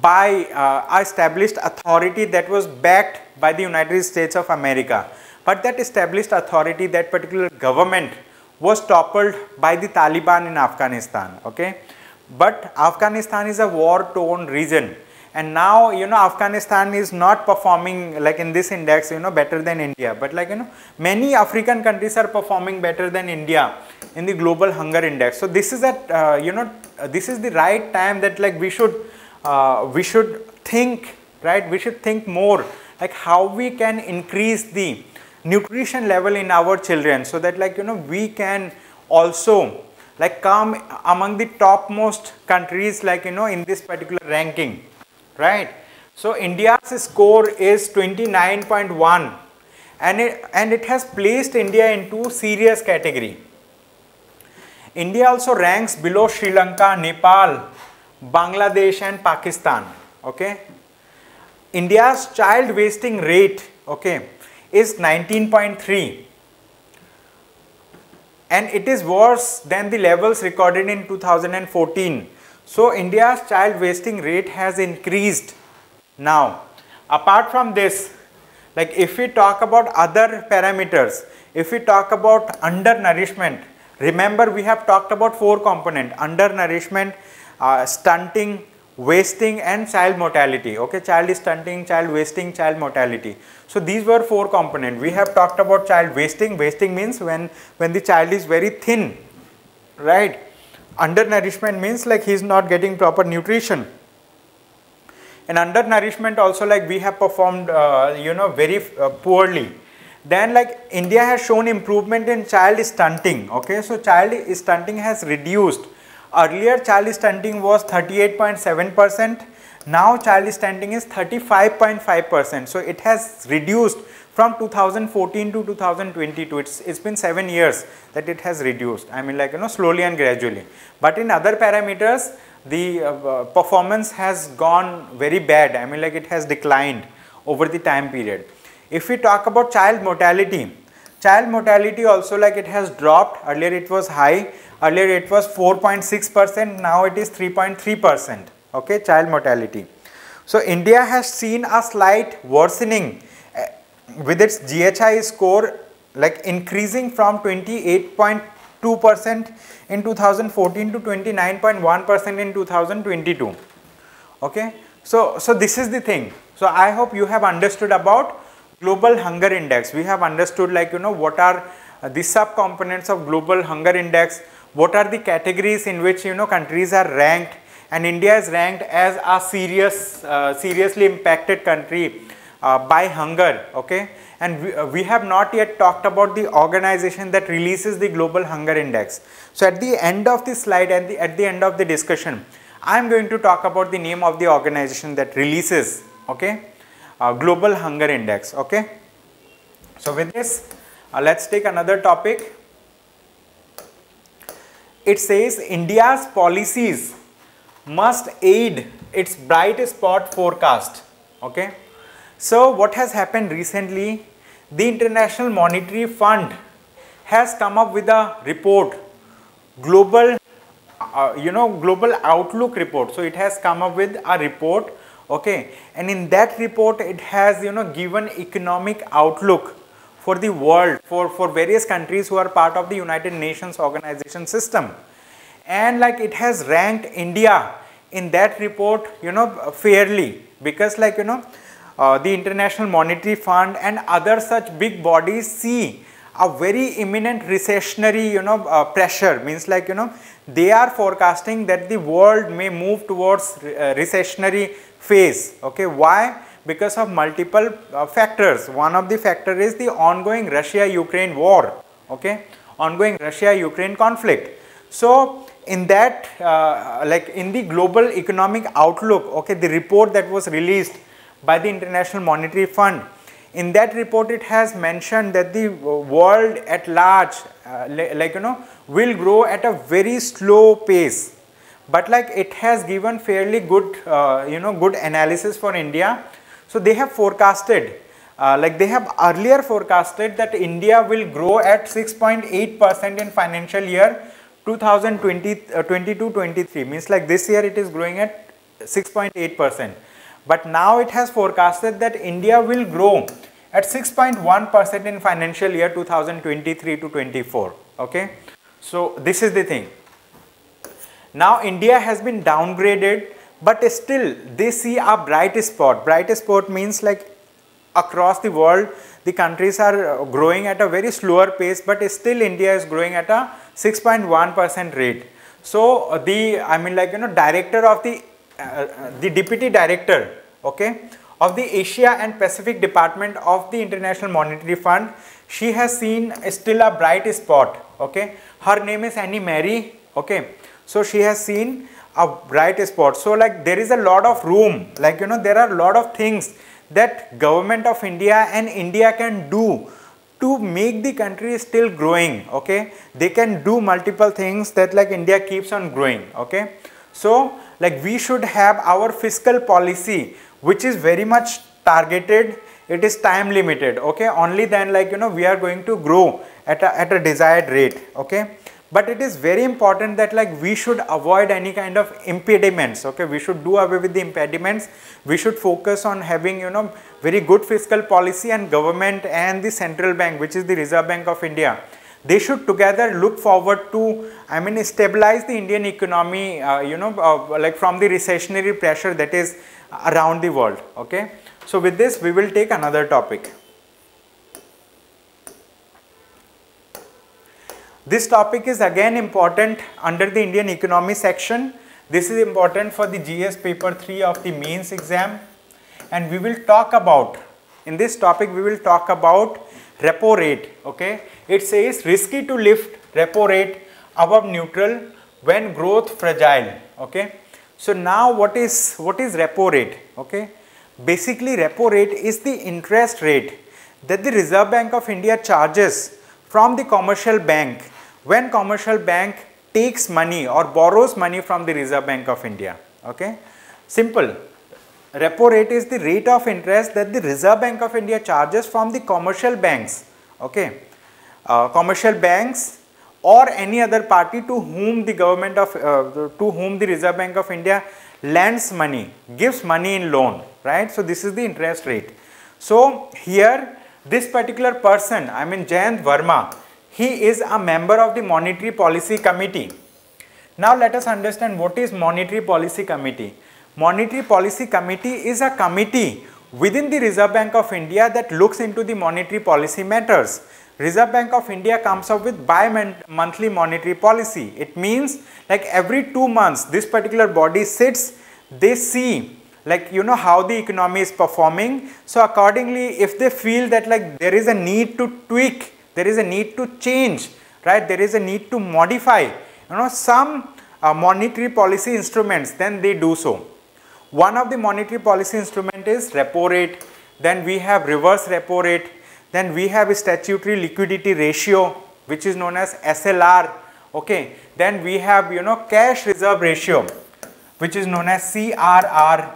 by uh, established authority that was backed by the United States of America. But that established authority, that particular government was toppled by the Taliban in Afghanistan, okay. But Afghanistan is a war-torn region and now, you know, Afghanistan is not performing like in this index, you know, better than India. But like, you know, many African countries are performing better than India in the global hunger index. So this is that, uh, you know, this is the right time that like we should, uh, we should think, right, we should think more like how we can increase the nutrition level in our children so that, like, you know, we can also like come among the topmost countries, like, you know, in this particular ranking, right. So India's score is twenty-nine point one and it, and it has placed India into serious category. India also ranks below Sri Lanka, Nepal, Bangladesh and Pakistan, okay. India's child wasting rate, okay, is nineteen point three and it is worse than the levels recorded in two thousand fourteen. So India's child wasting rate has increased. Now apart from this, like if we talk about other parameters, if we talk about undernourishment, remember we have talked about four component: undernourishment, uh, stunting, wasting and child mortality, okay. Child stunting, child wasting, child mortality. So these were four components. We have talked about child wasting. Wasting means when when the child is very thin, right. Undernourishment means like he is not getting proper nutrition, and undernourishment also, like we have performed uh, you know very uh, poorly. Then like India has shown improvement in child stunting, okay. So child stunting has reduced. Earlier child stunting was thirty-eight point seven percent, now child stunting is thirty-five point five percent. So it has reduced from two thousand fourteen to two thousand twenty-two. It's, it's been seven years that it has reduced, I mean like, you know, slowly and gradually. But in other parameters, the uh, performance has gone very bad, I mean like it has declined over the time period. If we talk about child mortality, child mortality also, like it has dropped. Earlier it was high, earlier it was four point six percent, now it is three point three percent, okay, child mortality. So India has seen a slight worsening with its G H I score, like increasing from 28.2 two percent in two thousand fourteen to twenty-nine point one percent in two thousand twenty-two. Okay, so so this is the thing. So I hope you have understood about Global Hunger Index. We have understood, like, you know, what are uh, the subcomponents of Global Hunger Index, what are the categories in which, you know, countries are ranked, and India is ranked as a serious, uh, seriously impacted country uh, by hunger. Okay, and we, uh, we have not yet talked about the organization that releases the Global Hunger Index. So at the end of the slide and the, at the end of the discussion, I am going to talk about the name of the organization that releases, okay, Uh, Global Hunger Index. Okay, so with this uh, let's take another topic. It says India's policies must aid its bright spot forecast. Okay, so what has happened recently, the International Monetary Fund has come up with a report, global uh, you know global outlook report. So it has come up with a report. Okay, and in that report it has, you know, given economic outlook for the world, for, for various countries who are part of the United Nations organization system. And like it has ranked India in that report, you know, fairly, because like, you know, uh, the International Monetary Fund and other such big bodies see a very imminent recessionary, you know, uh, pressure. Means like, you know, they are forecasting that the world may move towards re uh, recessionary phase. Okay, why? Because of multiple uh, factors. One of the factor is the ongoing Russia-Ukraine war. Okay, ongoing Russia-Ukraine conflict. So in that, uh, like in the global economic outlook, okay, the report that was released by the International Monetary Fund, in that report it has mentioned that the world at large, uh, like, you know, will grow at a very slow pace. But like it has given fairly good, uh, you know, good analysis for India. So they have forecasted, uh, like they have earlier forecasted that India will grow at six point eight percent in financial year twenty twenty-two twenty-three. Means like this year it is growing at six point eight percent. But now it has forecasted that India will grow at six point one percent in financial year two thousand twenty-three to twenty-four. Okay, so this is the thing. Now India has been downgraded, but still they see a bright spot. Bright spot means like across the world the countries are growing at a very slower pace, but still India is growing at a six point one percent rate. So the, I mean like, you know, director of the, uh, the deputy director, okay, of the Asia and Pacific Department of the International Monetary Fund, she has seen still a bright spot. Okay, her name is Annie Mary. Okay, so she has seen a bright spot. So like there is a lot of room, like, you know, there are a lot of things that government of India and India can do to make the country still growing. Okay, they can do multiple things that like India keeps on growing. Okay, so like we should have our fiscal policy which is very much targeted, it is time limited. Okay, only then like, you know, we are going to grow at a, at a desired rate. Okay, but it is very important that like we should avoid any kind of impediments. Okay, we should do away with the impediments. We should focus on having, you know, very good fiscal policy, and government and the central bank, which is the Reserve Bank of India, they should together look forward to, I mean, stabilize the Indian economy, uh, you know, uh, like from the recessionary pressure that is around the world. Okay, so with this we will take another topic. This topic is again important under the Indian economy section. This is important for the G S paper three of the mains exam, and we will talk about, in this topic we will talk about repo rate. Okay, it says risky to lift repo rate above neutral when growth fragile. Okay, so now what is what is repo rate? Okay, basically repo rate is the interest rate that the Reserve Bank of India charges from the commercial bank when commercial bank takes money or borrows money from the Reserve Bank of India. Okay, simple. Repo rate is the rate of interest that the Reserve Bank of India charges from the commercial banks, okay, uh, commercial banks or any other party to whom the government of, uh, to whom the Reserve Bank of India lends money, gives money in loan, right? So this is the interest rate. So here this particular person, I mean Jayant Verma, He is a member of the Monetary Policy Committee. Now let us understand what is Monetary Policy Committee. Monetary Policy Committee is a committee within the Reserve Bank of India that looks into the monetary policy matters. Reserve Bank of India comes up with bi-monthly monetary policy. It means like every two months this particular body sits, they see like you know how the economy is performing. So accordingly, if they feel that like there is a need to tweak, there is a need to change, right, there is a need to modify you know some uh, monetary policy instruments, then they do so. One of the monetary policy instrument is repo rate, then we have reverse repo rate, then we have a statutory liquidity ratio which is known as S L R, okay, then we have you know cash reserve ratio which is known as C R R.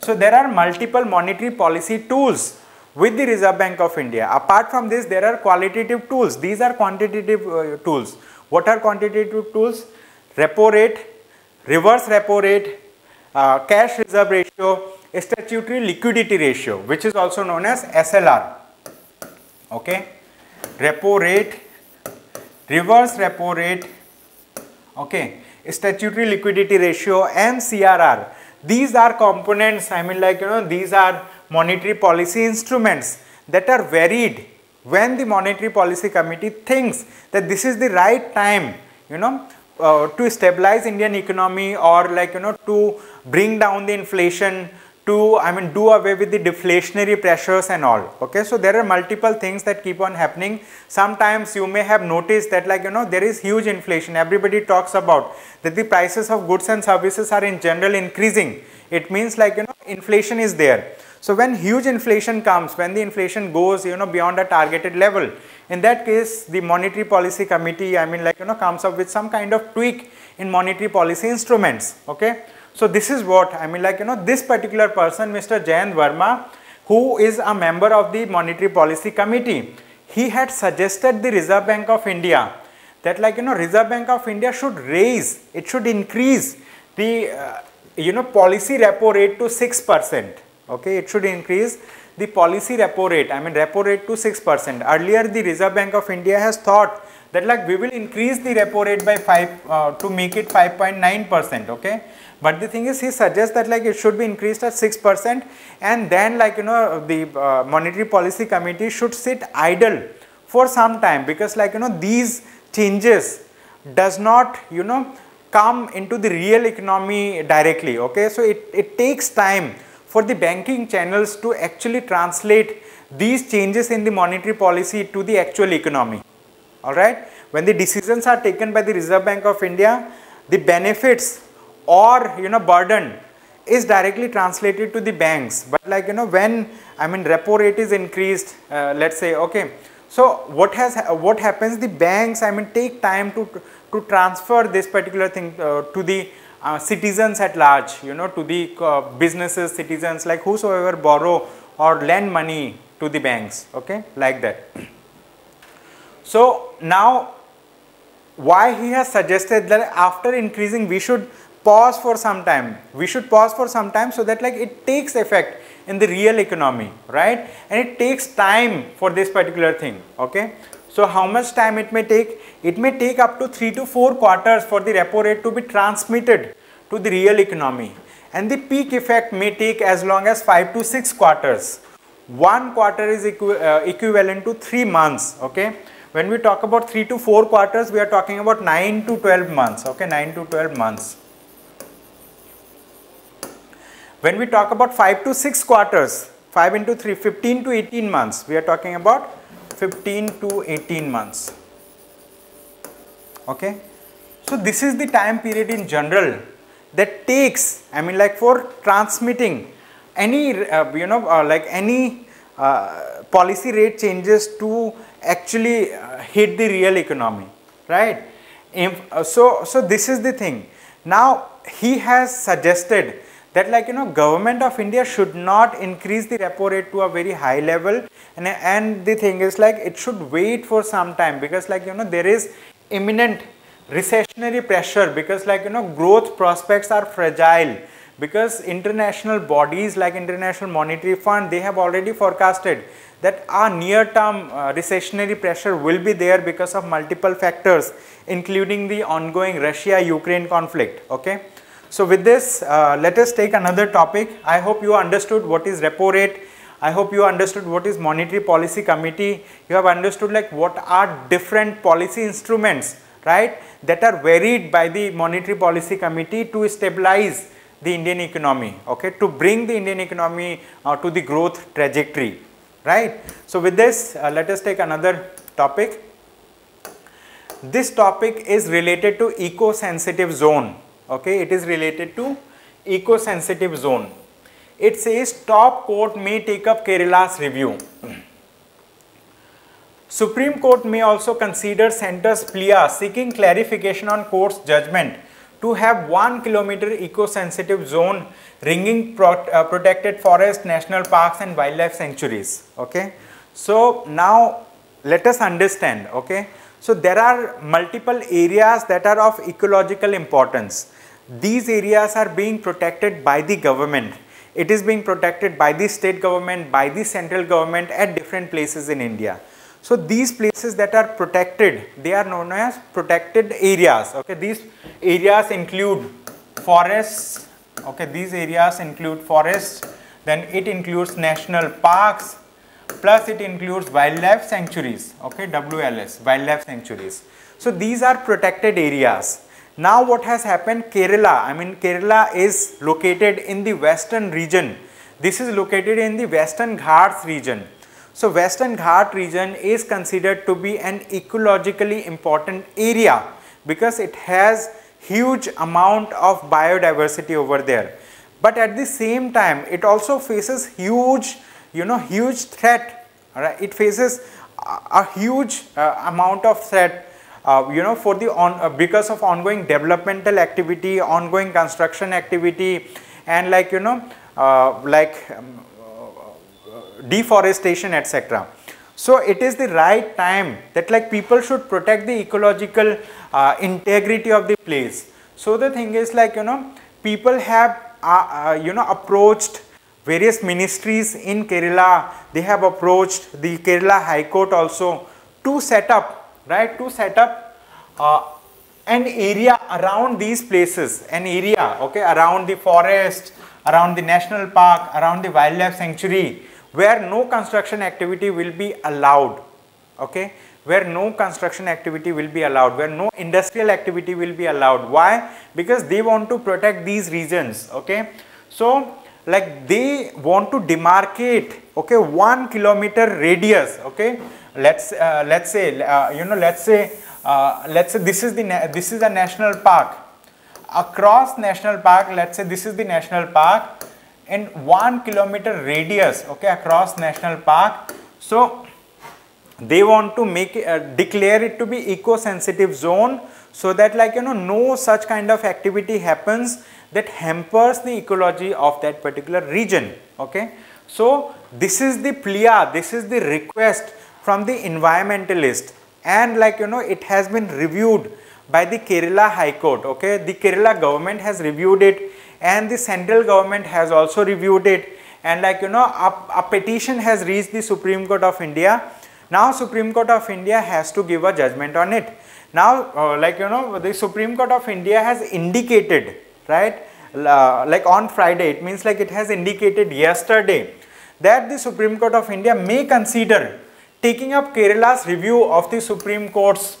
So there are multiple monetary policy tools with the Reserve Bank of India. Apart from this, there are qualitative tools. These are quantitative uh, tools. What are quantitative tools? Repo rate, reverse repo rate, uh, cash reserve ratio, statutory liquidity ratio, which is also known as S L R. Okay, repo rate, reverse repo rate, okay, statutory liquidity ratio and C R R. These are components. I mean, like you know, these are monetary policy instruments that are varied when the Monetary Policy Committee thinks that this is the right time, you know, uh, to stabilize Indian economy, or like you know to bring down the inflation, to I mean do away with the deflationary pressures and all. Okay, so there are multiple things that keep on happening. Sometimes you may have noticed that like you know there is huge inflation. Everybody talks about that the prices of goods and services are in general increasing. It means like you know inflation is there. So when huge inflation comes, when the inflation goes you know beyond a targeted level, in that case the Monetary Policy Committee I mean like you know comes up with some kind of tweak in monetary policy instruments. Okay, so this is what I mean like you know this particular person, Mister Jayant Verma, who is a member of the Monetary Policy Committee, he had suggested the Reserve Bank of India that like you know Reserve Bank of India should raise, it should increase the uh, you know policy repo rate to six percent. Okay, it should increase the policy repo rate, I mean repo rate to six percent. Earlier the Reserve Bank of India has thought that like we will increase the repo rate by five uh, to make it five point nine percent. Okay, but the thing is he suggests that like it should be increased at six percent, and then like you know the uh, Monetary Policy Committee should sit idle for some time, because like you know these changes does not you know come into the real economy directly. Okay, so it, it takes time for the banking channels to actually translate these changes in the monetary policy to the actual economy. Alright, when the decisions are taken by the Reserve Bank of India, the benefits or you know burden is directly translated to the banks. But like you know when I mean repo rate is increased, uh, let's say, okay, so what has what happens, the banks I mean take time to to transfer this particular thing uh, to the Uh, citizens at large, you know to the uh, businesses, citizens, like whosoever borrow or lend money to the banks, okay, like that. So now why he has suggested that after increasing we should pause for some time, we should pause for some time so that like it takes effect in the real economy, right, and it takes time for this particular thing. Okay, so how much time it may take? It may take up to three to four quarters for the repo rate to be transmitted to the real economy, and the peak effect may take as long as five to six quarters. One quarter is equi uh, equivalent to three months. Okay, when we talk about three to four quarters, we are talking about nine to twelve months. Okay, nine to twelve months. When we talk about five to six quarters, five into three, fifteen to eighteen months, we are talking about fifteen to eighteen months. Okay, so this is the time period in general that takes, I mean like for transmitting any uh, you know uh, like any uh, policy rate changes to actually uh, hit the real economy, right? If, uh, so so this is the thing. Now he has suggested that like you know Government of India should not increase the repo rate to a very high level, and, and the thing is like it should wait for some time, because like you know there is imminent recessionary pressure, because like you know growth prospects are fragile, because international bodies like International Monetary Fund, they have already forecasted that our near-term uh, recessionary pressure will be there because of multiple factors, including the ongoing Russia-Ukraine conflict. Okay. So with this, uh, let us take another topic. I hope you understood what is repo rate. I hope you understood what is Monetary Policy Committee. You have understood like what are different policy instruments, right, that are varied by the Monetary Policy Committee to stabilize the Indian economy, okay, to bring the Indian economy uh, to the growth trajectory, right. So with this, uh, let us take another topic. This topic is related to eco-sensitive zone, okay, it is related to eco-sensitive zone. It says top court may take up Kerala's review. Supreme Court may also consider center's plea seeking clarification on court's judgment to have one kilometer eco-sensitive zone ringing pro uh, protected forest, national parks and wildlife sanctuaries. Okay. So now let us understand. Okay. So there are multiple areas that are of ecological importance. These areas are being protected by the government. It is being protected by the state government, by the central government at different places in India. So these places that are protected, they are known as protected areas. Okay, these areas include forests. Okay, these areas include forests. Then it includes national parks. Plus it includes wildlife sanctuaries. Okay, W L S, wildlife sanctuaries. So these are protected areas. Now what has happened, Kerala, I mean Kerala is located in the western region. This is located in the Western Ghats region. So Western Ghats region is considered to be an ecologically important area because it has huge amount of biodiversity over there. But at the same time, it also faces huge, you know, huge threat, right? It faces a, a huge uh, amount of threat. Uh, you know, for the on uh, because of ongoing developmental activity, ongoing construction activity, and like you know, uh, like um, uh, deforestation, et cetera. So it is the right time that like people should protect the ecological uh, integrity of the place. So the thing is like you know, people have uh, uh, you know approached various ministries in Kerala. They have approached the Kerala High Court also to set up. Right, to set up uh, an area around these places, an area, okay, around the forest, around the national park, around the wildlife sanctuary, where no construction activity will be allowed, okay, where no construction activity will be allowed, where no industrial activity will be allowed. Why? Because they want to protect these regions, okay. So, like they want to demarcate, okay, one kilometer radius, okay. Let's uh, let's say uh, you know let's say uh, let's say this is the this is a national park. Across national park, let's say this is the national park in one kilometer radius. Okay, across national park. So they want to make uh, declare it to be eco-sensitive zone so that like you know no such kind of activity happens that hampers the ecology of that particular region. Okay, so this is the plea. This is the request from the environmentalist, and like you know it has been reviewed by the Kerala High Court. Okay, the Kerala government has reviewed it and the central government has also reviewed it, and like you know a, a petition has reached the Supreme Court of India. Now Supreme Court of India has to give a judgment on it. Now uh, like you know the Supreme Court of India has indicated, right, uh, like on Friday, it means like it has indicated yesterday that the Supreme Court of India may consider taking up Kerala's review of the Supreme Court's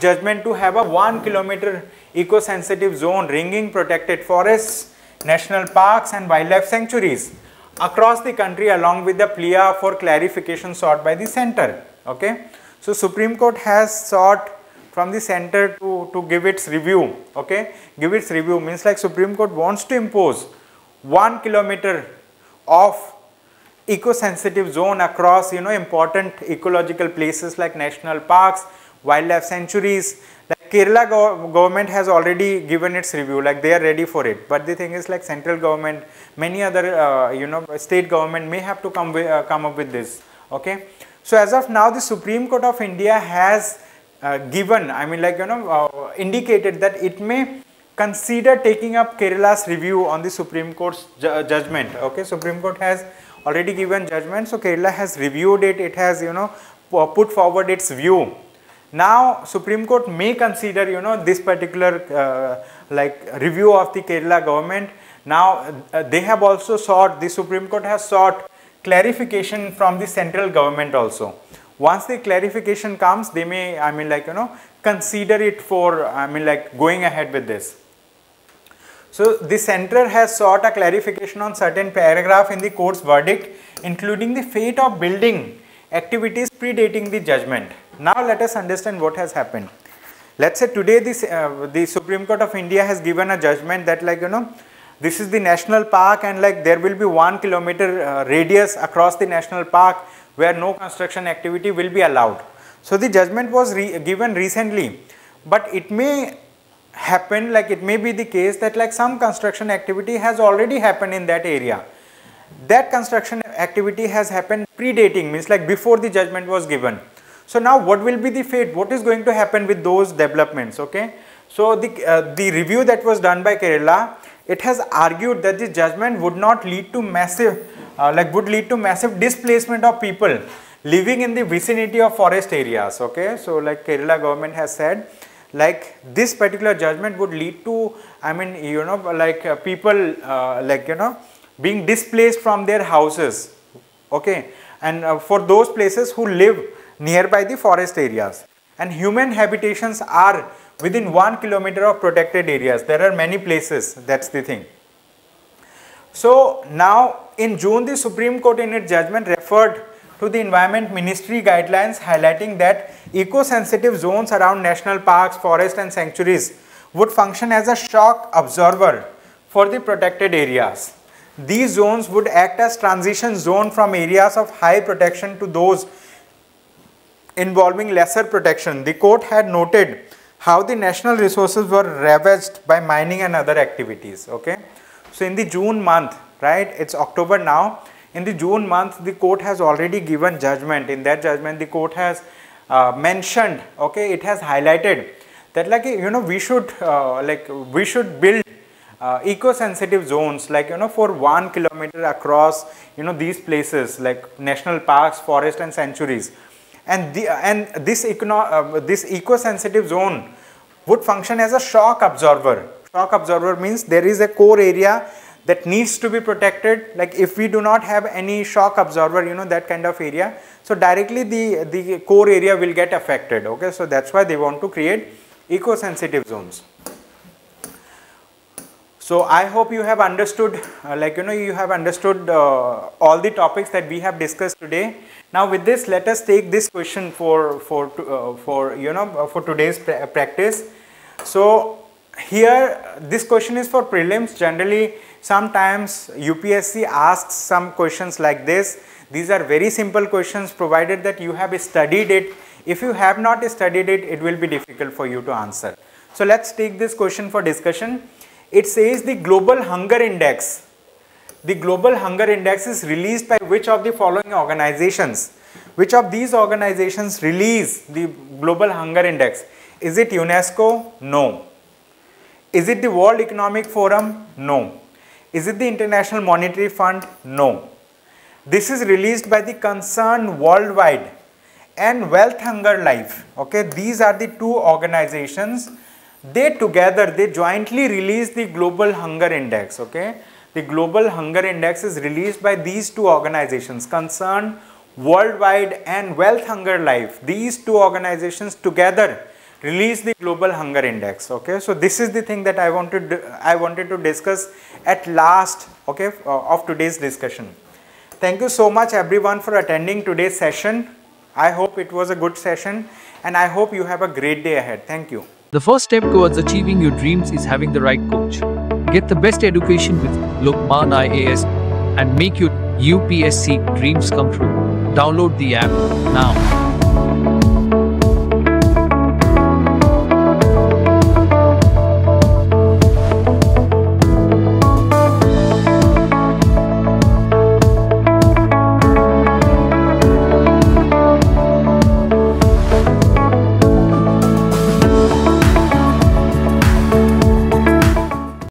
judgment to have a one kilometer eco-sensitive zone ringing protected forests, national parks and wildlife sanctuaries across the country, along with the plea for clarification sought by the center. Okay, so Supreme Court has sought from the center to, to give its review. Okay, give its review means like Supreme Court wants to impose one kilometer of eco-sensitive zone across you know important ecological places like national parks, wildlife sanctuaries. Like Kerala go government has already given its review, like they are ready for it. But the thing is like central government, many other uh, you know state government may have to come with, uh, come up with this. Okay, so as of now the Supreme Court of India has uh, given, I mean like you know uh, indicated that it may consider taking up Kerala's review on the Supreme Court's ju judgment. Okay, Supreme Court has already given judgment, so Kerala has reviewed it, it has, you know, put forward its view. Now, Supreme Court may consider, you know, this particular uh, like review of the Kerala government. Now, uh, they have also sought, the Supreme Court has sought clarification from the central government also. Once the clarification comes, they may, I mean like, you know, consider it for, I mean like going ahead with this. So, the centre has sought a clarification on certain paragraph in the court's verdict, including the fate of building activities predating the judgment. Now, let us understand what has happened. Let's say today this, uh, the Supreme Court of India has given a judgment that, like, you know, this is the national park and like there will be one kilometer uh, radius across the national park where no construction activity will be allowed. So, the judgment was re given recently, but it may happen, like it may be the case that like some construction activity has already happened in that area. That construction activity has happened predating, means like before the judgment was given. So, now what will be the fate? What is going to happen with those developments? Okay. So, the, uh, the review that was done by Kerala, it has argued that the judgment would not lead to massive, uh, like would lead to massive displacement of people living in the vicinity of forest areas. Okay. So, like Kerala government has said, like this particular judgment would lead to, I mean, you know, like uh, people, uh, like, you know, being displaced from their houses. Okay. And uh, for those places who live nearby the forest areas, and human habitations are within one kilometer of protected areas. There are many places, that's the thing. So, now in June, the Supreme Court in its judgment referred to the Environment Ministry guidelines, highlighting that eco-sensitive zones around national parks, forests and sanctuaries would function as a shock absorber for the protected areas. These zones would act as transition zone from areas of high protection to those involving lesser protection. The court had noted how the national resources were ravaged by mining and other activities. Okay. So, in the June month, right, it's October now. In the June month, the court has already given judgment. In that judgment, the court has uh, mentioned, okay, it has highlighted that, like, you know, we should uh, like we should build uh, eco-sensitive zones, like, you know, for one kilometer across, you know, these places like national parks, forests and sanctuaries. And, the, and this, econo, uh, this eco-sensitive zone would function as a shock absorber. Shock absorber means there is a core area that needs to be protected. Like if we do not have any shock absorber, you know, that kind of area. So, directly the, the core area will get affected. Okay. So, that's why they want to create eco-sensitive zones. So, I hope you have understood, uh, like, you know, you have understood uh, all the topics that we have discussed today. Now, with this, let us take this question for, for, uh, for you know, for today's pra practice. So, here, this question is for prelims. Generally, sometimes U P S C asks some questions like this. These are very simple questions, provided that you have studied it. If you have not studied it, it will be difficult for you to answer. So, let's take this question for discussion. It says the Global Hunger Index. The Global Hunger Index is released by which of the following organizations? Which of these organizations release the Global Hunger Index? Is it UNESCO? No. Is it the World Economic Forum? No. Is it the International Monetary Fund? No. This is released by the Concern Worldwide and Wealth Hunger Life. Okay, these are the two organizations. They together, they jointly release the Global Hunger Index. Okay, the Global Hunger Index is released by these two organizations, Concern Worldwide and Wealth Hunger Life. These two organizations together release the Global Hunger Index. Okay, so this is the thing that I wanted I wanted to discuss at last. Okay, of today's discussion. Thank you so much everyone for attending today's session. I hope it was a good session, and I hope you have a great day ahead. Thank you. The first step towards achieving your dreams is having the right coach. Get the best education with Lukmaan I A S and make your U P S C dreams come true. Download the app now.